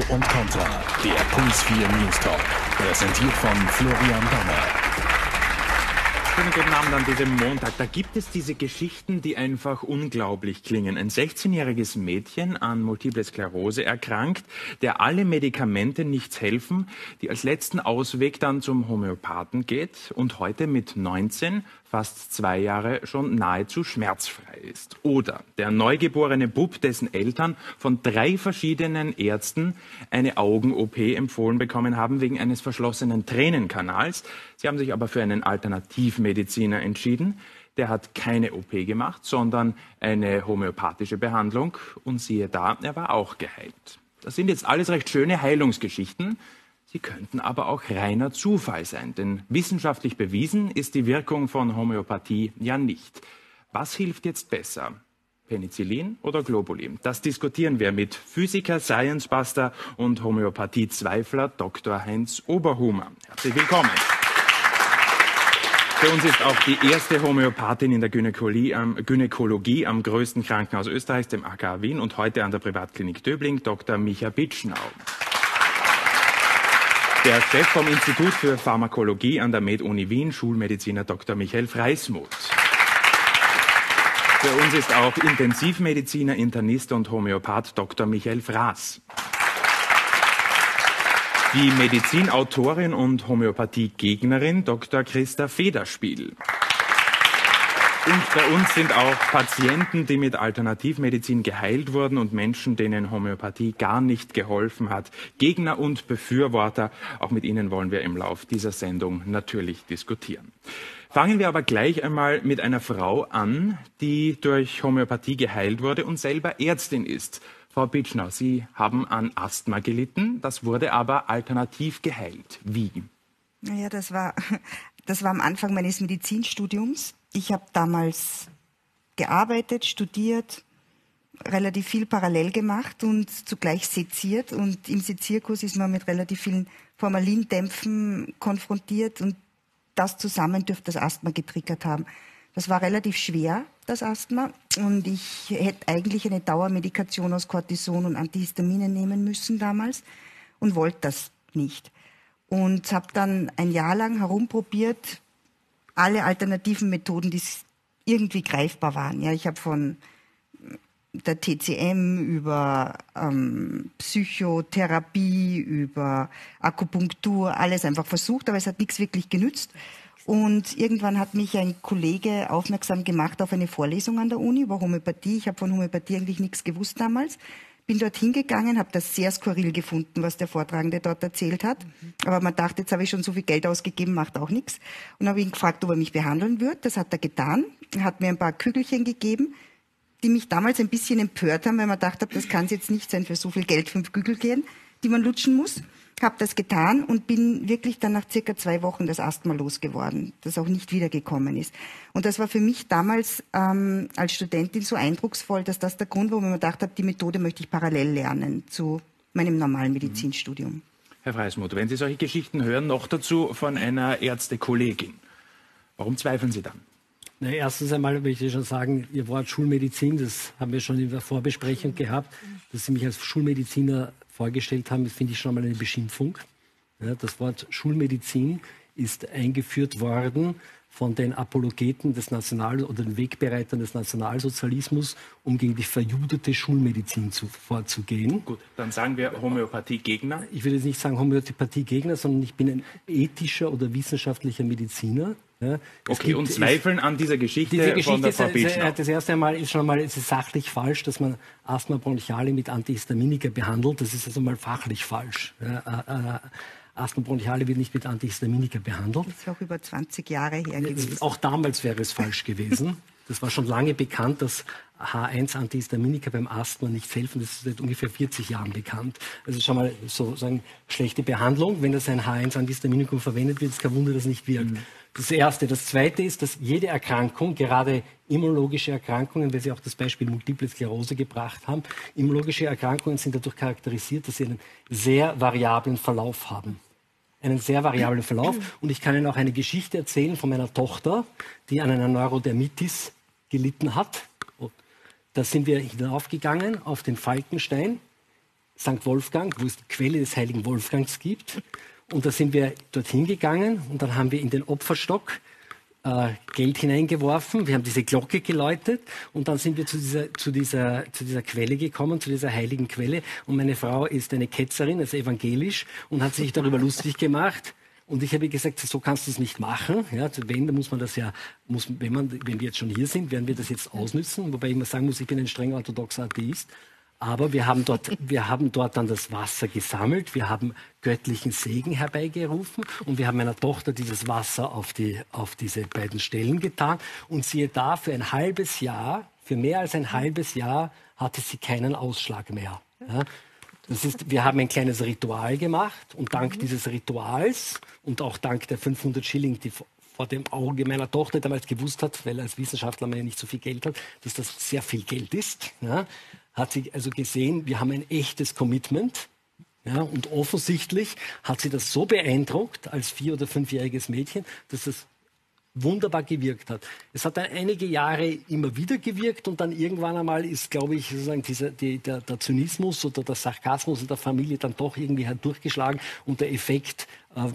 Pro und Contra, der Puls 4 News Talk, präsentiert von Florian Dommer. Schönen guten Abend an diesem Montag. Da gibt es diese Geschichten, die einfach unglaublich klingen. Ein 16-jähriges Mädchen an Multiple Sklerose erkrankt, der alle Medikamente nichts helfen, die als letzten Ausweg dann zum Homöopathen geht und heute mit 19 fast 2 Jahre schon nahezu schmerzfrei ist. Oder der neugeborene Bub, dessen Eltern von 3 verschiedenen Ärzten eine Augen-OP empfohlen bekommen haben wegen eines verschlossenen Tränenkanals. Sie haben sich aber für einen Alternativmediziner entschieden. Der hat keine OP gemacht, sondern eine homöopathische Behandlung. Und siehe da, er war auch geheilt. Das sind jetzt alles recht schöne Heilungsgeschichten. Sie könnten aber auch reiner Zufall sein, denn wissenschaftlich bewiesen ist die Wirkung von Homöopathie ja nicht. Was hilft jetzt besser? Penicillin oder Globulin? Das diskutieren wir mit Physiker, Science-Buster und Homöopathie-Zweifler Dr. Heinz Oberhummer. Herzlich willkommen. Für uns ist auch die erste Homöopathin in der Gynäkologie am größten Krankenhaus Österreichs, dem AK Wien, und heute an der Privatklinik Döbling, Dr. Micha Bitschnau. Der Chef vom Institut für Pharmakologie an der MedUni Wien, Schulmediziner Dr. Michael Freissmuth. Für uns ist auch Intensivmediziner, Internist und Homöopath Dr. Michael Frass. Die Medizinautorin und Homöopathiegegnerin Dr. Christa Federspiel. Und bei uns sind auch Patienten, die mit Alternativmedizin geheilt wurden und Menschen, denen Homöopathie gar nicht geholfen hat. Gegner und Befürworter, auch mit ihnen wollen wir im Lauf dieser Sendung natürlich diskutieren. Fangen wir aber gleich einmal mit einer Frau an, die durch Homöopathie geheilt wurde und selber Ärztin ist. Frau Bitschnau, Sie haben an Asthma gelitten, das wurde aber alternativ geheilt. Wie? Naja, das war am Anfang meines Medizinstudiums. Ich habe damals gearbeitet, studiert, relativ viel parallel gemacht und zugleich seziert. Und im Sezierkurs ist man mit relativ vielen Formalindämpfen konfrontiert. Und das zusammen dürfte das Asthma getriggert haben. Das war relativ schwer, das Asthma. Und ich hätte eigentlich eine Dauermedikation aus Cortison und Antihistaminen nehmen müssen damals und wollte das nicht. Und habe dann ein Jahr lang herumprobiert, alle alternativen Methoden, die irgendwie greifbar waren. Ja, ich habe von der TCM über Psychotherapie, über Akupunktur, alles einfach versucht, aber es hat nichts wirklich genützt. Und irgendwann hat mich ein Kollege aufmerksam gemacht auf eine Vorlesung an der Uni über Homöopathie. Ich habe von Homöopathie eigentlich nichts gewusst damals. Bin dort hingegangen, habe das sehr skurril gefunden, was der Vortragende dort erzählt hat. Aber man dachte, jetzt habe ich schon so viel Geld ausgegeben, macht auch nichts. Und habe ihn gefragt, ob er mich behandeln wird. Das hat er getan. Er hat mir ein paar Kügelchen gegeben, die mich damals ein bisschen empört haben, weil man dachte, das kann es jetzt nicht sein für so viel Geld, 5 Kügelchen, die man lutschen muss. Habe das getan und bin wirklich dann nach circa 2 Wochen das Asthma losgeworden, das auch nicht wiedergekommen ist. Und das war für mich damals als Studentin so eindrucksvoll, dass das der Grund war, wo man gedacht hat, die Methode möchte ich parallel lernen zu meinem normalen Medizinstudium. Herr Freissmuth, wenn Sie solche Geschichten hören, noch dazu von einer Ärztekollegin, warum zweifeln Sie dann? Na, erstens einmal möchte ich schon sagen, Ihr Wort Schulmedizin, das haben wir schon in der Vorbesprechung gehabt, dass Sie mich als Schulmediziner vorgestellt haben, finde ich schon mal eine Beschimpfung. Ja, das Wort Schulmedizin ist eingeführt worden von den Apologeten des National- oder den Wegbereitern des Nationalsozialismus, um gegen die verjudete Schulmedizin vorzugehen. Gut, dann sagen wir Homöopathiegegner. Ich will jetzt nicht sagen Homöopathiegegner, sondern ich bin ein ethischer oder wissenschaftlicher Mediziner. Ja, okay, und zweifeln an dieser Geschichte, von der Frau Bitschnau. Das erste Mal ist schon mal, es ist sachlich falsch, dass man Asthma bronchiale mit Antihistaminika behandelt. Das ist also mal fachlich falsch. Ja, Asthma bronchiale wird nicht mit Antihistaminika behandelt. Das ist auch über 20 Jahre her gewesen. Auch damals wäre es falsch gewesen. Das war schon lange bekannt, dass H1 Antihistaminika beim Asthma nicht helfen. Das ist seit ungefähr 40 Jahren bekannt. Also schon mal sozusagen schlechte Behandlung. Wenn das ein H1 Antihistaminikum verwendet wird, ist kein Wunder, dass es nicht wirkt. Mhm. Das Erste. Das Zweite ist, dass jede Erkrankung, gerade immunologische Erkrankungen, weil Sie auch das Beispiel Multiple Sklerose gebracht haben, immunologische Erkrankungen sind dadurch charakterisiert, dass sie einen sehr variablen Verlauf haben. Einen sehr variablen Verlauf. Und ich kann Ihnen auch eine Geschichte erzählen von meiner Tochter, die an einer Neurodermitis gelitten hat. Da sind wir hinaufgegangen auf den Falkenstein St. Wolfgang, wo es die Quelle des heiligen Wolfgangs gibt. Und da sind wir dorthin gegangen und dann haben wir in den Opferstock Geld hineingeworfen. Wir haben diese Glocke geläutet und dann sind wir zu dieser Quelle gekommen, zu dieser heiligen Quelle. Und meine Frau ist eine Ketzerin, also evangelisch, und hat sich darüber lustig gemacht. Und ich habe gesagt, so kannst du es nicht machen. Ja, wenn, dann muss man das ja, wenn wir jetzt schon hier sind, werden wir das jetzt ausnützen. Wobei ich mal sagen muss, ich bin ein streng orthodoxer Atheist. Aber wir haben dort dann das Wasser gesammelt, wir haben göttlichen Segen herbeigerufen und wir haben meiner Tochter dieses Wasser auf diese beiden Stellen getan. Und siehe da, für mehr als ein halbes Jahr hatte sie keinen Ausschlag mehr. Ja. Das ist, wir haben ein kleines Ritual gemacht und dank dieses Rituals und auch dank der 500 Schilling, die vor dem Auge meiner Tochter damals gewusst hat, weil als Wissenschaftler man ja nicht so viel Geld hat, dass das sehr viel Geld ist, ja, hat sie also gesehen, wir haben ein echtes Commitment. Ja, und offensichtlich hat sie das so beeindruckt als 4- oder 5-jähriges Mädchen, dass das wunderbar gewirkt hat. Es hat dann einige Jahre immer wieder gewirkt und dann irgendwann einmal ist, glaube ich, sozusagen der Zynismus oder der Sarkasmus in der Familie dann doch irgendwie durchgeschlagen und der Effekt,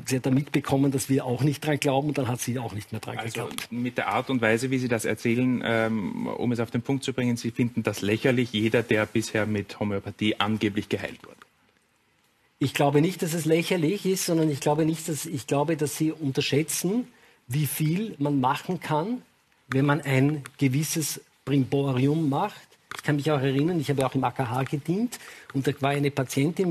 sie hat dann mitbekommen, dass wir auch nicht dran glauben und dann hat sie auch nicht mehr dran geglaubt. Mit der Art und Weise, wie Sie das erzählen, um es auf den Punkt zu bringen, Sie finden das lächerlich, jeder, der bisher mit Homöopathie angeblich geheilt wurde. Ich glaube nicht, dass es lächerlich ist, sondern ich glaube, dass Sie unterschätzen, wie viel man machen kann, wenn man ein gewisses Brimborium macht. Ich kann mich auch erinnern, ich habe auch im AKH gedient und da war eine Patientin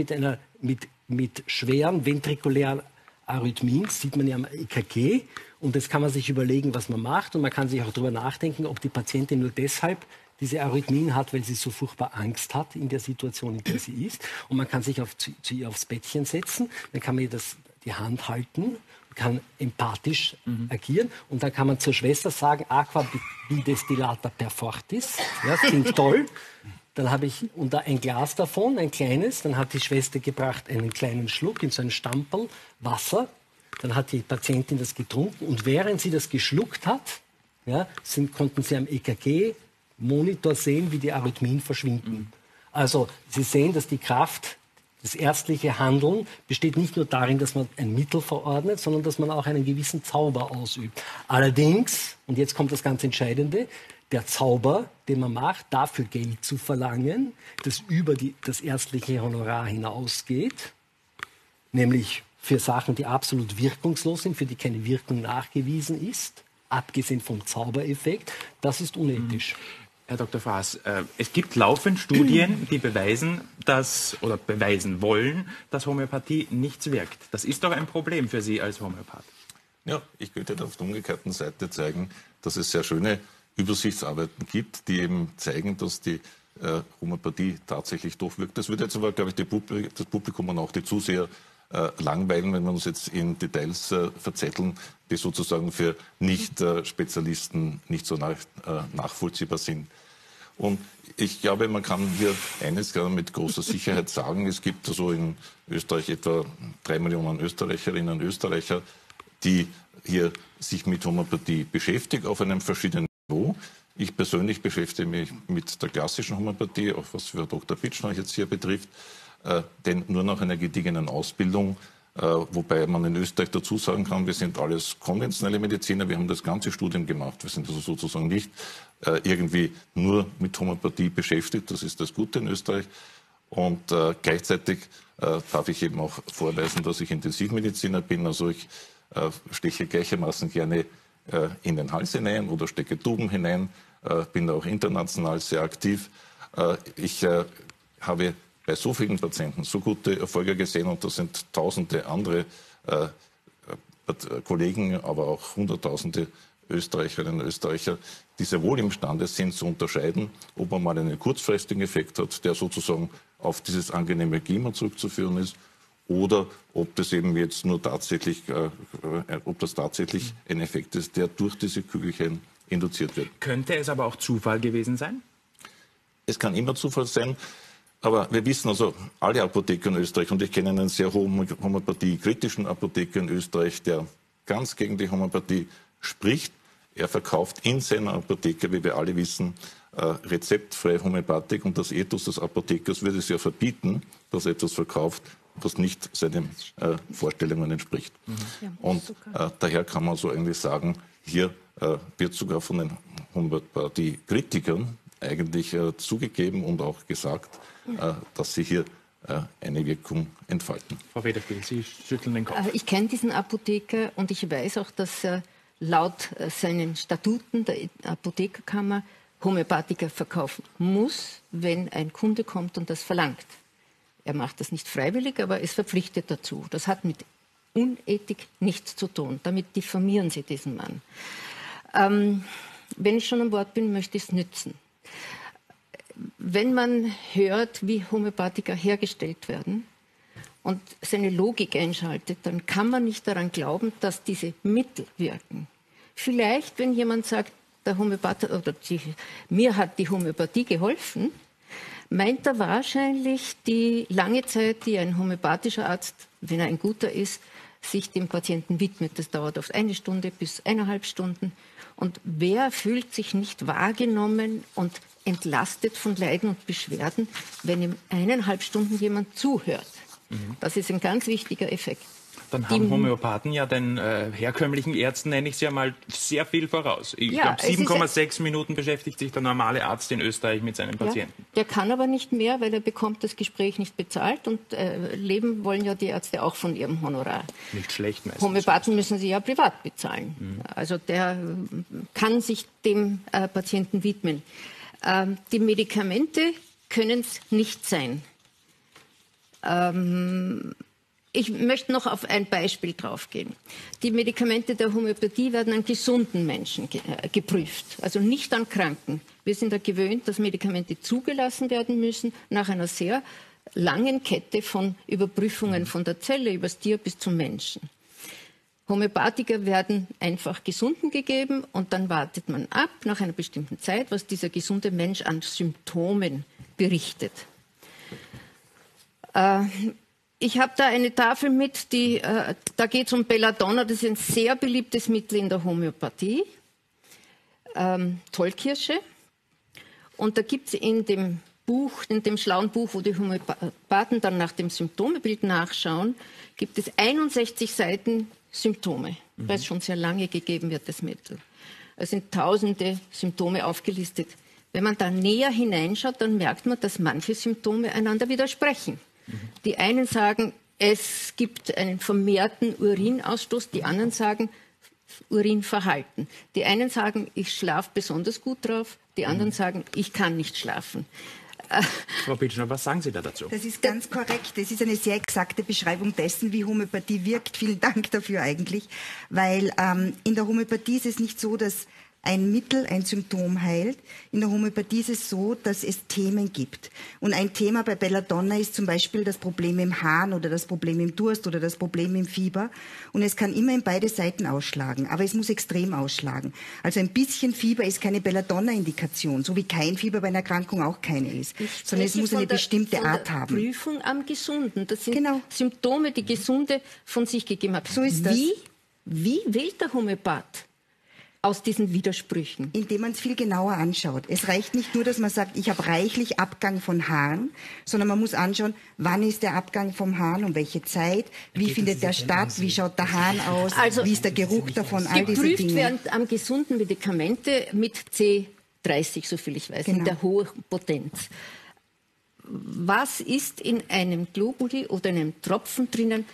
mit schweren ventrikulären Arrhythmien, das sieht man ja am EKG, und jetzt kann man sich überlegen, was man macht und man kann sich auch darüber nachdenken, ob die Patientin nur deshalb diese Arrhythmien hat, weil sie so furchtbar Angst hat in der Situation, in der sie ist, und man kann sich zu ihr aufs Bettchen setzen, dann kann man ihr die Hand halten, kann empathisch agieren und dann kann man zur Schwester sagen, Aqua Bidestillata perfortis, ja, klingt toll. Dann habe ich ein Glas davon, ein kleines, dann hat die Schwester gebracht einen kleinen Schluck in so einen Stamperl Wasser, dann hat die Patientin das getrunken und während sie das geschluckt hat, ja, konnten sie am EKG-Monitor sehen, wie die Arrhythmien verschwinden. Also Sie sehen, dass die Kraft, das ärztliche Handeln besteht nicht nur darin, dass man ein Mittel verordnet, sondern dass man auch einen gewissen Zauber ausübt. Allerdings, und jetzt kommt das ganz Entscheidende, der Zauber, den man macht, dafür Geld zu verlangen, das über das ärztliche Honorar hinausgeht, nämlich für Sachen, die absolut wirkungslos sind, für die keine Wirkung nachgewiesen ist, abgesehen vom Zaubereffekt, das ist unethisch. Herr Dr. Frass, es gibt laufend Studien, die beweisen, oder beweisen wollen, dass Homöopathie nichts wirkt. Das ist doch ein Problem für Sie als Homöopath. Ja, ich könnte auf der umgekehrten Seite zeigen, dass es sehr schöne Übersichtsarbeiten gibt, die eben zeigen, dass die Homöopathie tatsächlich doch wirkt. Das würde jetzt aber, glaube ich, das Publikum und auch die Zuseher langweilen, wenn wir uns jetzt in Details verzetteln, die sozusagen für Nicht-Spezialisten nicht so nachvollziehbar sind. Und ich glaube, man kann hier eines mit großer Sicherheit sagen, es gibt so in Österreich etwa 3 Millionen Österreicherinnen und Österreicher, die hier sich mit Homöopathie beschäftigen, auf einem verschiedenen Niveau. Ich persönlich beschäftige mich mit der klassischen Homöopathie, auch was für Dr. Bitschnau jetzt hier betrifft, denn nur nach einer gediegenen Ausbildung, wobei man in Österreich dazu sagen kann, wir sind alles konventionelle Mediziner, wir haben das ganze Studium gemacht, wir sind also sozusagen nicht irgendwie nur mit Homöopathie beschäftigt, das ist das Gute in Österreich. Und gleichzeitig darf ich eben auch vorweisen, dass ich Intensivmediziner bin, also ich steche gleichermaßen gerne in den Hals hinein oder stecke Tuben hinein, bin auch international sehr aktiv. Ich habe bei so vielen Patienten so gute Erfolge gesehen und da sind tausende andere Kollegen, aber auch hunderttausende Österreicherinnen und Österreicher, die sehr wohl imstande sind zu unterscheiden, ob man mal einen kurzfristigen Effekt hat, der sozusagen auf dieses angenehme Klima zurückzuführen ist, oder ob das eben jetzt nur tatsächlich, ob das tatsächlich ein Effekt ist, der durch diese Kügelchen induziert wird. Könnte es aber auch Zufall gewesen sein? Es kann immer Zufall sein. Aber wir wissen also, alle Apotheker in Österreich, und ich kenne einen sehr homöopathiekritischen Apotheker in Österreich, der ganz gegen die Homöopathie spricht. Er verkauft in seiner Apotheke, wie wir alle wissen, rezeptfreie Homöopathik und das Ethos des Apothekers würde es ja verbieten, dass er etwas verkauft, was nicht seinen Vorstellungen entspricht. Mhm. Ja, und daher kann man so eigentlich sagen, hier wird sogar von den Homöopathie-Kritikern eigentlich zugegeben und auch gesagt, dass sie hier eine Wirkung entfalten. Frau Federspiel, Sie schütteln den Kopf. Ich kenne diesen Apotheker und ich weiß auch, dass laut seinen Statuten der Apothekerkammer Homöopathiker verkaufen muss, wenn ein Kunde kommt und das verlangt. Er macht das nicht freiwillig, aber ist verpflichtet dazu. Das hat mit Unethik nichts zu tun. Damit diffamieren Sie diesen Mann. Wenn ich schon an Bord bin, möchte ich es nützen. Wenn man hört, wie Homöopathiker hergestellt werden und seine Logik einschaltet, dann kann man nicht daran glauben, dass diese Mittel wirken. Vielleicht, wenn jemand sagt, der Homöopath, oder mir hat die Homöopathie geholfen, meint er wahrscheinlich die lange Zeit, die ein homöopathischer Arzt, wenn er ein guter ist, sich dem Patienten widmet. Das dauert oft 1 Stunde bis 1,5 Stunden. Und wer fühlt sich nicht wahrgenommen und entlastet von Leiden und Beschwerden, wenn ihm 1,5 Stunden jemand zuhört? Mhm. Das ist ein ganz wichtiger Effekt. Dann haben Homöopathen ja den herkömmlichen Ärzten, nenne ich sie einmal, sehr viel voraus. Ich glaube, 7,6 Minuten beschäftigt sich der normale Arzt in Österreich mit seinen Patienten. Ja, der kann aber nicht mehr, weil er bekommt das Gespräch nicht bezahlt. Und leben wollen ja die Ärzte auch von ihrem Honorar. Nicht schlecht meistens. Homöopathen müssen sie ja privat bezahlen. Mhm. Also der kann sich dem Patienten widmen. Die Medikamente können es nicht sein. Ich möchte noch auf ein Beispiel draufgehen. Die Medikamente der Homöopathie werden an gesunden Menschen geprüft, also nicht an Kranken. Wir sind da gewöhnt, dass Medikamente zugelassen werden müssen nach einer sehr langen Kette von Überprüfungen von der Zelle übers Tier bis zum Menschen. Homöopathiker werden einfach Gesunden gegeben und dann wartet man ab nach einer bestimmten Zeit, was dieser gesunde Mensch an Symptomen berichtet. Ich habe da eine Tafel mit, die, da geht es um Belladonna, das ist ein sehr beliebtes Mittel in der Homöopathie, Tollkirsche. Und da gibt es in dem Buch, in dem schlauen Buch, wo die Homöopathen dann nach dem Symptomebild nachschauen, gibt es 61 Seiten Symptome, weil es schon sehr lange gegeben wird, das Mittel. Es sind tausende Symptome aufgelistet. Wenn man da näher hineinschaut, dann merkt man, dass manche Symptome einander widersprechen. Die einen sagen, es gibt einen vermehrten Urinausstoß, die anderen sagen, Urinverhalten. Die einen sagen, ich schlafe besonders gut drauf, die anderen sagen, ich kann nicht schlafen. Frau Bitschnau, was sagen Sie da dazu? Das ist ganz korrekt. Das ist eine sehr exakte Beschreibung dessen, wie Homöopathie wirkt. Vielen Dank dafür eigentlich, weil in der Homöopathie ist es nicht so, dass ein Mittel ein Symptom heilt. In der Homöopathie ist es so, dass es Themen gibt. Und ein Thema bei Belladonna ist zum Beispiel das Problem im Harn oder das Problem im Durst oder das Problem im Fieber. Und es kann immer in beide Seiten ausschlagen, aber es muss extrem ausschlagen. Also ein bisschen Fieber ist keine Belladonna-Indikation, so wie kein Fieber bei einer Erkrankung auch keine ist. Sondern es muss eine bestimmte Art haben. Prüfung am Gesunden. Das sind Symptome, die Gesunde von sich gegeben hat. So ist das. Wie wählt der Homöopath aus diesen Widersprüchen? Indem man es viel genauer anschaut. Es reicht nicht nur, dass man sagt, ich habe reichlich Abgang von Harn, sondern man muss anschauen, wann ist der Abgang vom Harn, um welche Zeit, wie findet der statt, wie schaut der Harn aus, also wie ist der Geruch davon, all diese Dinge. Geprüft werden am gesunden Medikamente mit C30, soviel ich weiß, in der hohen Potenz. Was ist in einem Globuli oder in einem Tropfen drinnen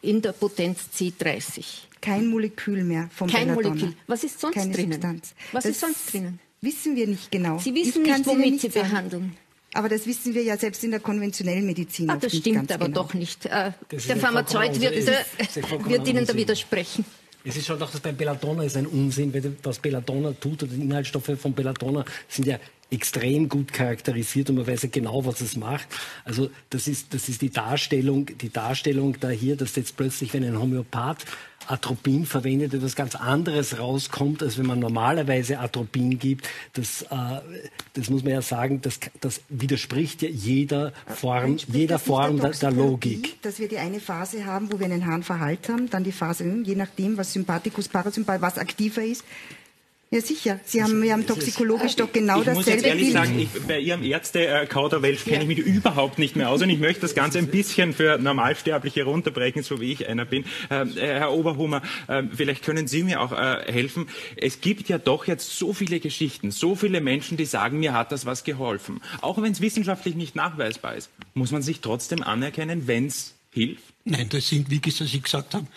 in der Potenz C30? Kein Molekül mehr vom Belladonna. Kein Molekül. Was ist sonst drinnen? Keine Substanz. Was ist sonst drinnen? Wissen wir nicht genau. Sie wissen nicht, womit Sie behandeln. Aber das wissen wir ja selbst in der konventionellen Medizin oft nicht ganz genau. Das stimmt aber doch nicht. Der Pharmazeut wird Ihnen da widersprechen. Es ist schon auch, dass beim Belladonna ist ein Unsinn, weil was Belladonna tut oder die Inhaltsstoffe von Belladonna sind ja extrem gut charakterisiert und man weiß ja genau, was es macht. Also das ist die Darstellung da hier, dass jetzt plötzlich, wenn ein Homöopath Atropin verwendet, etwas ganz anderes rauskommt, als wenn man normalerweise Atropin gibt. Das muss man ja sagen, das widerspricht ja jeder Form der Logik. Dass wir die eine Phase haben, wo wir einen Harnverhalt haben, dann die Phase, je nachdem, was Sympathikus, Parasympathikus, was aktiver ist, Ja, sicher. Wir haben toxikologisch doch genau dasselbe. Ich muss jetzt ehrlich sagen, bei Ihrem Ärzte-Kauderwelsch kenne ich mich überhaupt nicht mehr aus und ich möchte das Ganze ein bisschen für Normalsterbliche runterbrechen, so wie ich einer bin. Herr Oberhummer, vielleicht können Sie mir auch helfen. Es gibt ja doch jetzt so viele Geschichten, so viele Menschen, die sagen, mir hat das was geholfen. Auch wenn es wissenschaftlich nicht nachweisbar ist, muss man sich trotzdem anerkennen, wenn es hilft. Nein, das sind, wie Sie gesagt haben,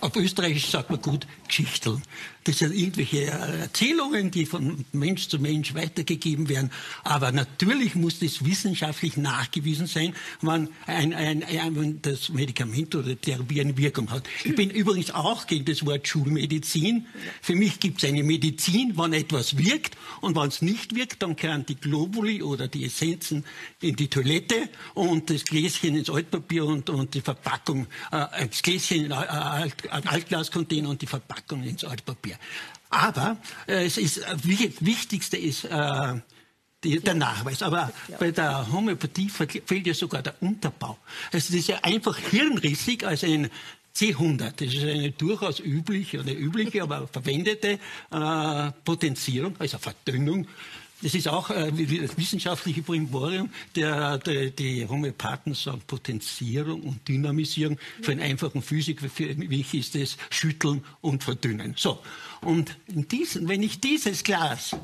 auf Österreichisch sagt man gut, Geschichteln. Das sind irgendwelche Erzählungen, die von Mensch zu Mensch weitergegeben werden. Aber natürlich muss das wissenschaftlich nachgewiesen sein, wenn wenn das Medikament oder die Therapie eine Wirkung hat. Ich bin übrigens auch gegen das Wort Schulmedizin. Für mich gibt es eine Medizin, wann etwas wirkt. Und wenn es nicht wirkt, dann kehren die Globuli oder die Essenzen in die Toilette und das Gläschen ins Altpapier und die Verpackung. Das Gläschen in einen Altglascontainer und die Verpackung ins Altpapier. Aber es ist, das Wichtigste ist der Nachweis. Aber bei der Homöopathie fehlt ja sogar der Unterbau. Also das ist ja einfach hirnrissig als ein C100. Das ist eine durchaus übliche, aber verwendete Potenzierung, also Verdünnung. Das ist auch das wissenschaftliche Brimborium, die Homöopathen sagen Potenzierung und Dynamisierung. Für einen einfachen Physiker, für mich ist das Schütteln und Verdünnen. So. Und wenn ich dieses Glas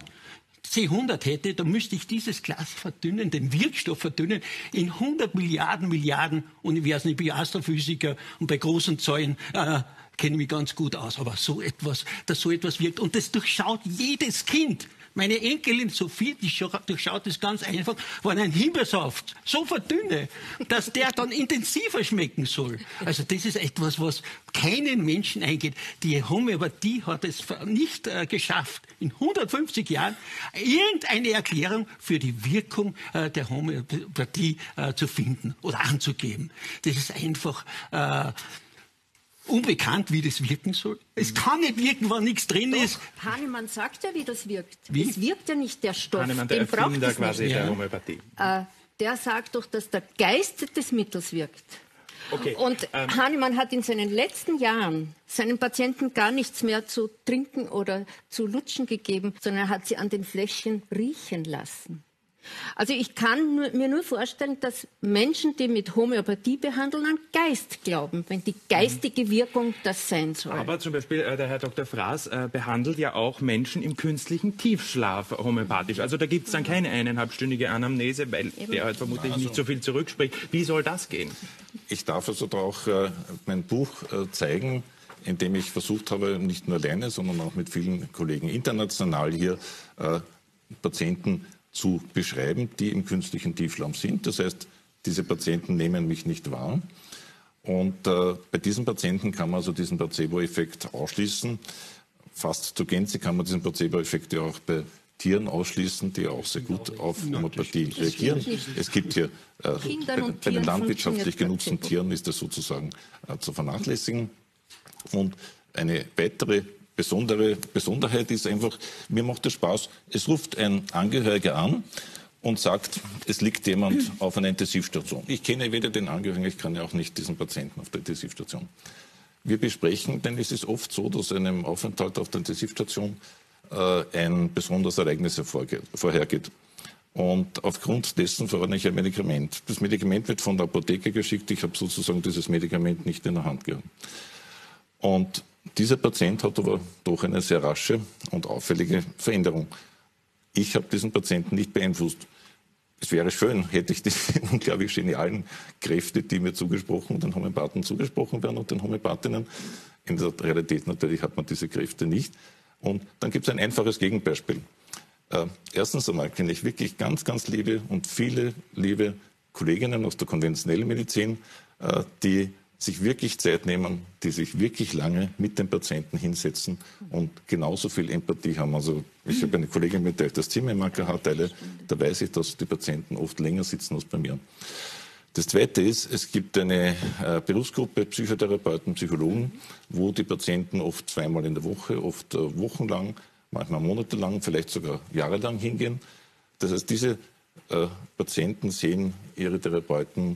C100 hätte, dann müsste ich dieses Glas verdünnen, den Wirkstoff verdünnen, in 100 Milliarden Universen. Ich bin Astrophysiker und bei großen Zahlen kenne ich mich ganz gut aus. Aber so etwas wirkt und das durchschaut jedes Kind. Meine Enkelin Sophie, die durchschaut das ganz einfach, wenn ein Himbeersaft so verdünne, dass der dann intensiver schmecken soll. Also das ist etwas, was keinen Menschen eingeht. Die Homöopathie hat es nicht geschafft, in 150 Jahren irgendeine Erklärung für die Wirkung der Homöopathie zu finden oder anzugeben. Das ist einfach unbekannt, wie das wirken soll. Es kann nicht wirken, wenn nichts drin ist. Hahnemann sagt ja, wie das wirkt. Es wirkt ja nicht der Stoff. Hahnemann, der Erfinder quasi der Homöopathie. Der sagt doch, dass der Geist des Mittels wirkt. Okay. Und Hahnemann hat in seinen letzten Jahren seinen Patienten gar nichts mehr zu trinken oder zu lutschen gegeben, sondern hat sie an den Fläschchen riechen lassen. Also ich kann mir nur vorstellen, dass Menschen, die mit Homöopathie behandeln, an Geist glauben, wenn die geistige Wirkung das sein soll. Aber zum Beispiel der Herr Dr. Frass behandelt ja auch Menschen im künstlichen Tiefschlaf homöopathisch. Also da gibt es dann keine eineinhalbstündige Anamnese, weil der halt vermutlich nicht so viel zurückspricht. Wie soll das gehen? Ich darf also da auch mein Buch zeigen, in dem ich versucht habe, nicht nur alleine, sondern auch mit vielen Kollegen international hier Patienten zu beschreiben, die im künstlichen Tiefschlaf sind. Das heißt, diese Patienten nehmen mich nicht wahr. Und bei diesen Patienten kann man also diesen Placebo-Effekt ausschließen. Fast zur Gänze kann man diesen Placebo-Effekt ja auch bei Tieren ausschließen, die auch sehr gut auf Homöopathie reagieren. Es gibt hier, bei den landwirtschaftlich genutzten Tieren ist das sozusagen zu vernachlässigen. Und eine weitere Besonderheit ist einfach, mir macht es Spaß, es ruft ein Angehöriger an und sagt, es liegt jemand auf einer Intensivstation. Ich kenne weder den Angehörigen, ich kann ja auch nicht diesen Patienten auf der Intensivstation. Wir besprechen, denn es ist oft so, dass einem Aufenthalt auf der Intensivstation ein besonderes Ereignis vorhergeht. Und aufgrund dessen verordne ich ein Medikament. Das Medikament wird von der Apotheke geschickt, ich habe sozusagen dieses Medikament nicht in der Hand gehabt. Und dieser Patient hat aber doch eine sehr rasche und auffällige Veränderung. Ich habe diesen Patienten nicht beeinflusst. Es wäre schön, hätte ich diese unglaublich genialen Kräfte, die mir zugesprochen, den Homöopathen zugesprochen werden und den Homöopathinnen. In der Realität natürlich hat man diese Kräfte nicht. Und dann gibt es ein einfaches Gegenbeispiel. Erstens einmal kenne ich wirklich ganz, ganz liebe und viele liebe Kolleginnen aus der konventionellen Medizin, die sich wirklich Zeit nehmen, die sich wirklich lange mit den Patienten hinsetzen und genauso viel Empathie haben. Also ich habe eine Kollegin mit der ich das Zimmermarker hat, da weiß ich, dass die Patienten oft länger sitzen als bei mir. Das Zweite ist, es gibt eine Berufsgruppe Psychotherapeuten, Psychologen, wo die Patienten oft zweimal in der Woche, oft wochenlang, manchmal monatelang, vielleicht sogar jahrelang hingehen. Das heißt, diese Patienten sehen ihre Therapeuten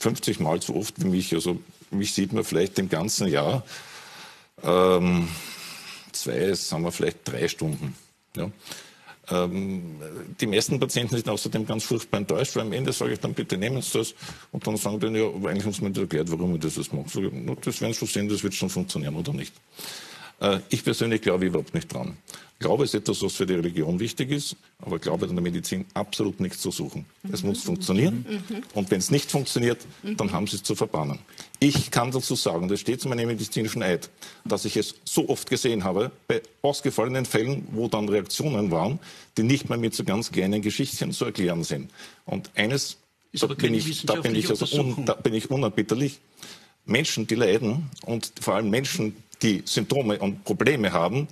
50 Mal so oft wie mich. Also mich sieht man vielleicht im ganzen Jahr 2 sagen wir vielleicht 3 Stunden. Ja. Die meisten Patienten sind außerdem ganz furchtbar enttäuscht, weil am Ende sage ich dann, bitte nehmen Sie das. Und dann sagen die, ja, aber eigentlich muss man nicht erklärt, warum ich das mache. So, das werden Sie schon sehen, das wird schon funktionieren oder nicht. Ich persönlich glaube überhaupt nicht dran. Glaube ist etwas, was für die Religion wichtig ist, aber Glaube hat in der Medizin absolut nichts zu suchen. Es muss funktionieren und wenn es nicht funktioniert, dann haben Sie es zu verbannen. Ich kann dazu sagen, das steht zu meinem medizinischen Eid, dass ich es so oft gesehen habe, bei ausgefallenen Fällen, wo dann Reaktionen waren, die nicht mehr mit so ganz kleinen Geschichtchen zu erklären sind. Und eines, da bin ich unerbitterlich, Menschen, die leiden und vor allem Menschen, die Symptome und Probleme haben,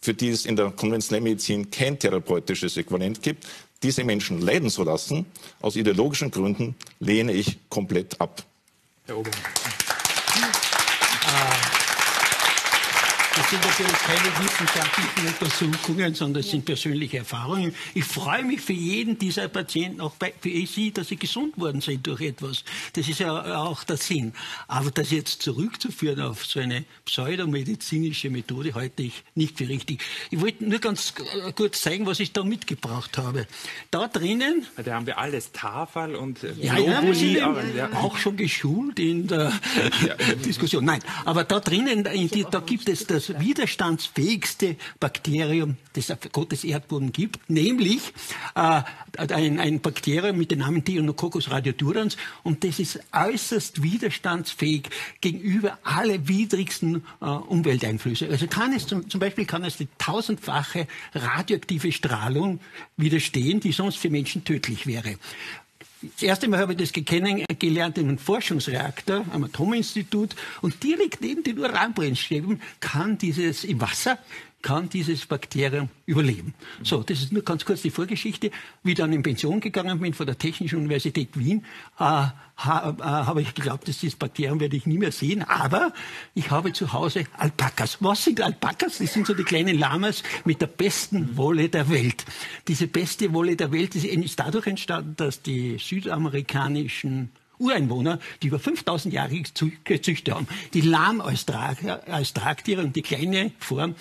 für die es in der konventionellen Medizin kein therapeutisches Äquivalent gibt, diese Menschen leiden zu lassen, aus ideologischen Gründen lehne ich komplett ab. Herr Oberhummer. Das sind natürlich keine wissenschaftlichen Untersuchungen, sondern es sind persönliche Erfahrungen. Ich freue mich für jeden dieser Patienten, auch für Sie, dass sie gesund worden sind durch etwas. Das ist ja auch der Sinn. Aber das jetzt zurückzuführen auf so eine pseudomedizinische Methode, halte ich nicht für richtig. Ich wollte nur ganz kurz zeigen, was ich da mitgebracht habe. Da drinnen... Da haben wir alles, Tafel und... Ja, auch schon geschult in der Diskussion. Nein, aber da drinnen, da gibt es das widerstandsfähigste Bakterium, das auf Gottes Erdboden gibt, nämlich ein Bakterium mit dem Namen Deinococcus radiodurans, und das ist äußerst widerstandsfähig gegenüber alle widrigsten Umwelteinflüsse. Also kann es die 1000-fache radioaktive Strahlung widerstehen, die sonst für Menschen tödlich wäre. Das erste Mal habe ich das kennengelernt in einem Forschungsreaktor am Atominstitut, und direkt neben den Uranbrennstäben kann dieses Bakterium überleben. So, das ist nur ganz kurz die Vorgeschichte. Wie ich dann in Pension gegangen bin von der Technischen Universität Wien, habe ich geglaubt, dass dieses Bakterium werde ich nie mehr sehen. Aber ich habe zu Hause Alpakas. Was sind Alpakas? Das sind so die kleinen Lamas mit der besten Wolle der Welt. Diese beste Wolle der Welt ist dadurch entstanden, dass die südamerikanischen Ureinwohner, die über 5000 Jahre gezüchtet haben, die Lahm als Tragtiere und die kleine Form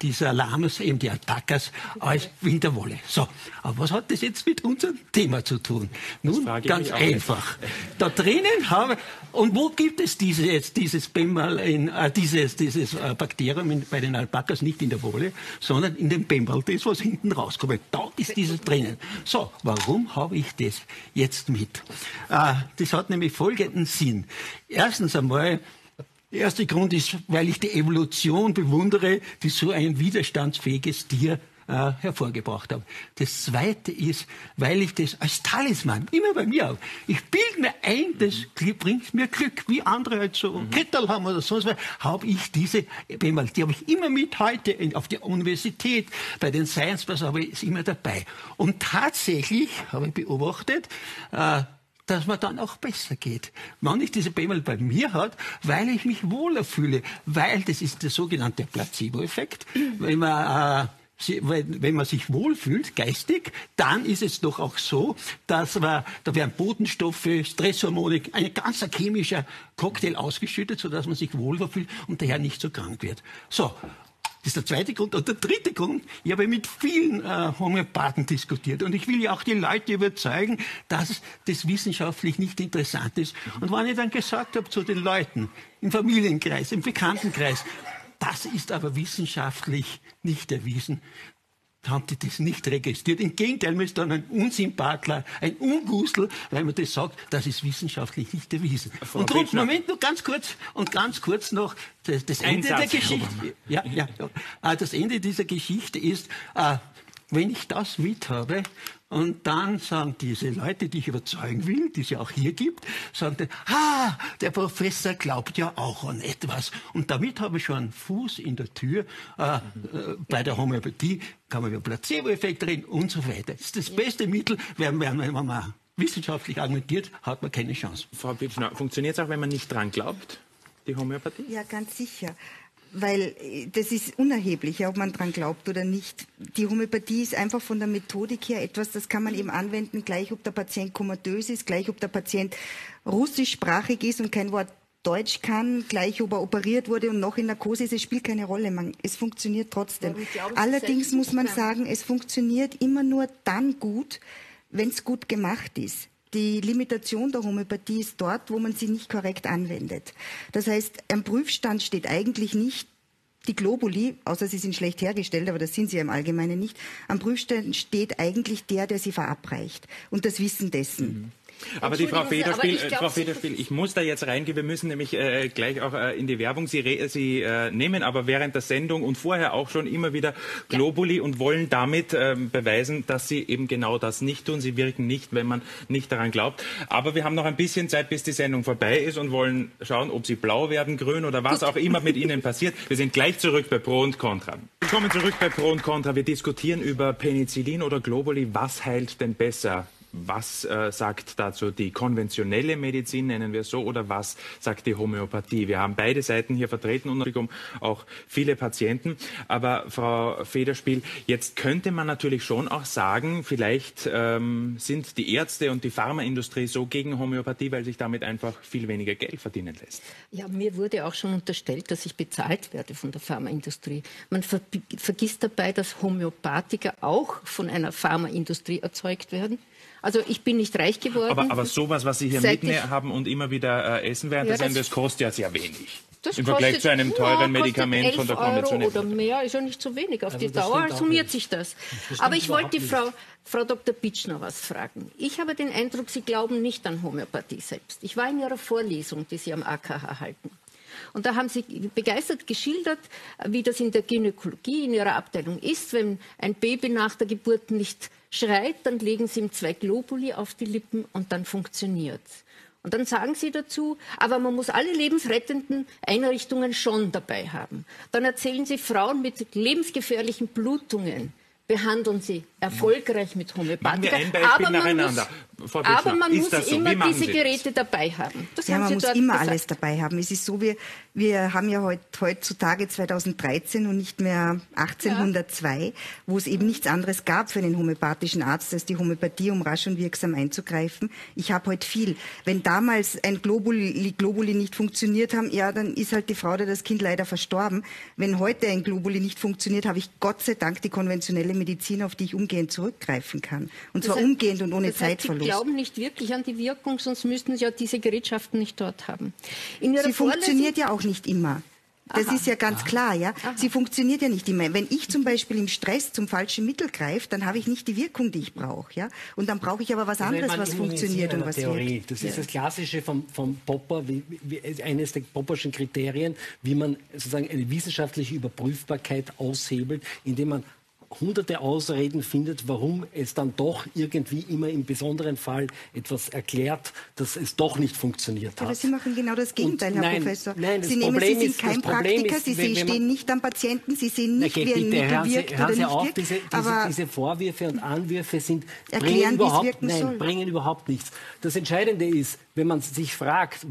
dieser Lamas, eben die Alpakas, als Winterwolle. So, aber was hat das jetzt mit unserem Thema zu tun? Nun, ganz einfach. Da drinnen und wo gibt es dieses Bakterium bei den Alpakas? Nicht in der Wolle, sondern in dem Bembal, das was hinten rauskommt. Da ist dieses drinnen. So, warum habe ich das jetzt mit? Das hat nämlich folgenden Sinn. Erstens einmal, der erste Grund ist, weil ich die Evolution bewundere, die so ein widerstandsfähiges Tier hervorgebracht habe. Das zweite ist, weil ich das als Talisman immer bei mir habe. Ich bilde mir ein, das bringt mir Glück, wie andere halt so Kettel haben oder sonst was, habe ich diese, die habe ich immer mit heute auf der Universität, bei den Science Bars habe ich es immer dabei. Und tatsächlich habe ich beobachtet, dass man dann auch besser geht. Wenn ich diese Bemmel bei mir hat, weil ich mich wohler fühle, weil das ist der sogenannte Placebo-Effekt. Wenn man sich wohlfühlt, geistig, dann ist es doch auch so, dass da werden Botenstoffe, Stresshormone, ein ganzer chemischer Cocktail ausgeschüttet, sodass man sich wohl fühlt und daher nicht so krank wird. So, das ist der zweite Grund. Und der dritte Grund, ich habe mit vielen Homöopathen diskutiert, und ich will ja auch die Leute überzeugen, dass das wissenschaftlich nicht interessant ist. Und wenn ich dann gesagt habe zu den Leuten, im Familienkreis, im Bekanntenkreis, das ist aber wissenschaftlich nicht erwiesen, haben die das nicht registriert. Im Gegenteil, man ist dann ein Unsympathler, ein Ungusel, weil man das sagt, das ist wissenschaftlich nicht erwiesen. Frau und Bitschnau. Moment, nur ganz kurz noch, das Ende der Geschichte. Das Ende dieser Geschichte ist, wenn ich das mit habe, und dann sagen diese Leute, die ich überzeugen will, die es ja auch hier gibt, sagen dann, der Professor glaubt ja auch an etwas. Und damit habe ich schon einen Fuß in der Tür. Bei der Homöopathie kann man über Placebo-Effekt reden und so weiter. Das ist das beste Mittel, wenn man wissenschaftlich argumentiert, hat man keine Chance. Frau Bitschnau, funktioniert es auch, wenn man nicht dran glaubt, die Homöopathie? Ja, ganz sicher. Weil das ist unerheblich, ob man dran glaubt oder nicht. Die Homöopathie ist einfach von der Methodik her etwas, das kann man eben anwenden, gleich ob der Patient komatös ist, gleich ob der Patient russischsprachig ist und kein Wort Deutsch kann, gleich ob er operiert wurde und noch in Narkose ist, es spielt keine Rolle, es funktioniert trotzdem. Allerdings muss man sagen, es funktioniert immer nur dann gut, wenn es gut gemacht ist. Die Limitation der Homöopathie ist dort, wo man sie nicht korrekt anwendet. Das heißt, am Prüfstand steht eigentlich nicht die Globuli, außer sie sind schlecht hergestellt, aber das sind sie im Allgemeinen nicht. Am Prüfstand steht eigentlich der sie verabreicht und das Wissen dessen. Mhm. Aber die Frau Federspiel, ich muss da jetzt reingehen, wir müssen nämlich gleich auch in die Werbung, Sie nehmen aber während der Sendung und vorher auch schon immer wieder Globuli und wollen damit beweisen, dass Sie eben genau das nicht tun. Sie wirken nicht, wenn man nicht daran glaubt. Aber wir haben noch ein bisschen Zeit, bis die Sendung vorbei ist und wollen schauen, ob Sie blau werden, grün oder was auch immer mit Ihnen passiert. Wir sind gleich zurück bei Pro und Contra. Willkommen zurück bei Pro und Contra. Wir diskutieren über Penicillin oder Globuli. Was heilt denn besser? Was sagt dazu die konventionelle Medizin, nennen wir es so, oder was sagt die Homöopathie? Wir haben beide Seiten hier vertreten und auch viele Patienten. Aber Frau Federspiel, jetzt könnte man natürlich schon auch sagen, vielleicht sind die Ärzte und die Pharmaindustrie so gegen Homöopathie, weil sich damit einfach viel weniger Geld verdienen lässt. Ja, mir wurde auch schon unterstellt, dass ich bezahlt werde von der Pharmaindustrie. Man vergisst dabei, dass Homöopathiker auch von einer Pharmaindustrie erzeugt werden. Also ich bin nicht reich geworden. Aber sowas, was Sie hier mitnehmen haben und immer wieder essen werden, das kostet ja sehr wenig. Das im Vergleich zu einem teuren Medikament von der konventionellen Euro oder mehr ist ja nicht so wenig. Auf die Dauer summiert sich das. Aber ich wollte die Frau Dr. Bitschnau was fragen. Ich habe den Eindruck, Sie glauben nicht an Homöopathie selbst. Ich war in Ihrer Vorlesung, die Sie am AKH halten. Und da haben Sie begeistert geschildert, wie das in der Gynäkologie in Ihrer Abteilung ist. Wenn ein Baby nach der Geburt nicht schreit, dann legen Sie ihm 2 Globuli auf die Lippen und dann funktioniert es. Und dann sagen Sie dazu, aber man muss alle lebensrettenden Einrichtungen schon dabei haben. Dann erzählen Sie, Frauen mit lebensgefährlichen Blutungen behandeln Sie erfolgreich mit Homöopathika. Aber man muss immer diese Geräte dabei haben. Man muss immer alles dabei haben. Es ist so, wir haben ja heutzutage 2013 und nicht mehr 1802, wo es eben nichts anderes gab für einen homöopathischen Arzt, als die Homöopathie, um rasch und wirksam einzugreifen. Ich habe heute viel. Wenn damals ein Globuli nicht funktioniert haben, ja, dann ist halt die Frau oder das Kind leider verstorben. Wenn heute ein Globuli nicht funktioniert, habe ich Gott sei Dank die konventionelle Medizin, auf die ich umgehend zurückgreifen kann. Und zwar umgehend und ohne Zeitverlust. Sie glauben nicht wirklich an die Wirkung, sonst müssten Sie ja diese Gerätschaften nicht dort haben. Sie funktioniert ja auch nicht immer. Das ist ja ganz klar, ja. Sie funktioniert ja nicht immer. Wenn ich zum Beispiel im Stress zum falschen Mittel greife, dann habe ich nicht die Wirkung, die ich brauche, ja. Und dann brauche ich aber was anderes, was funktioniert und was wirkt. Das ist das Klassische vom Popper, eines der Popperschen Kriterien, wie man sozusagen eine wissenschaftliche Überprüfbarkeit aushebelt, indem man hunderte Ausreden findet, warum es dann doch irgendwie immer im besonderen Fall etwas erklärt, dass es doch nicht funktioniert hat. Aber Sie machen genau das Gegenteil, Herr Professor. Nein, Sie sind kein Praktiker, Sie stehen nicht am Patienten, Sie sehen nicht, wer ein Mittel wirkt oder nicht wirkt. Diese Vorwürfe und Anwürfe bringen überhaupt nichts. Das Entscheidende ist, wenn man sich fragt,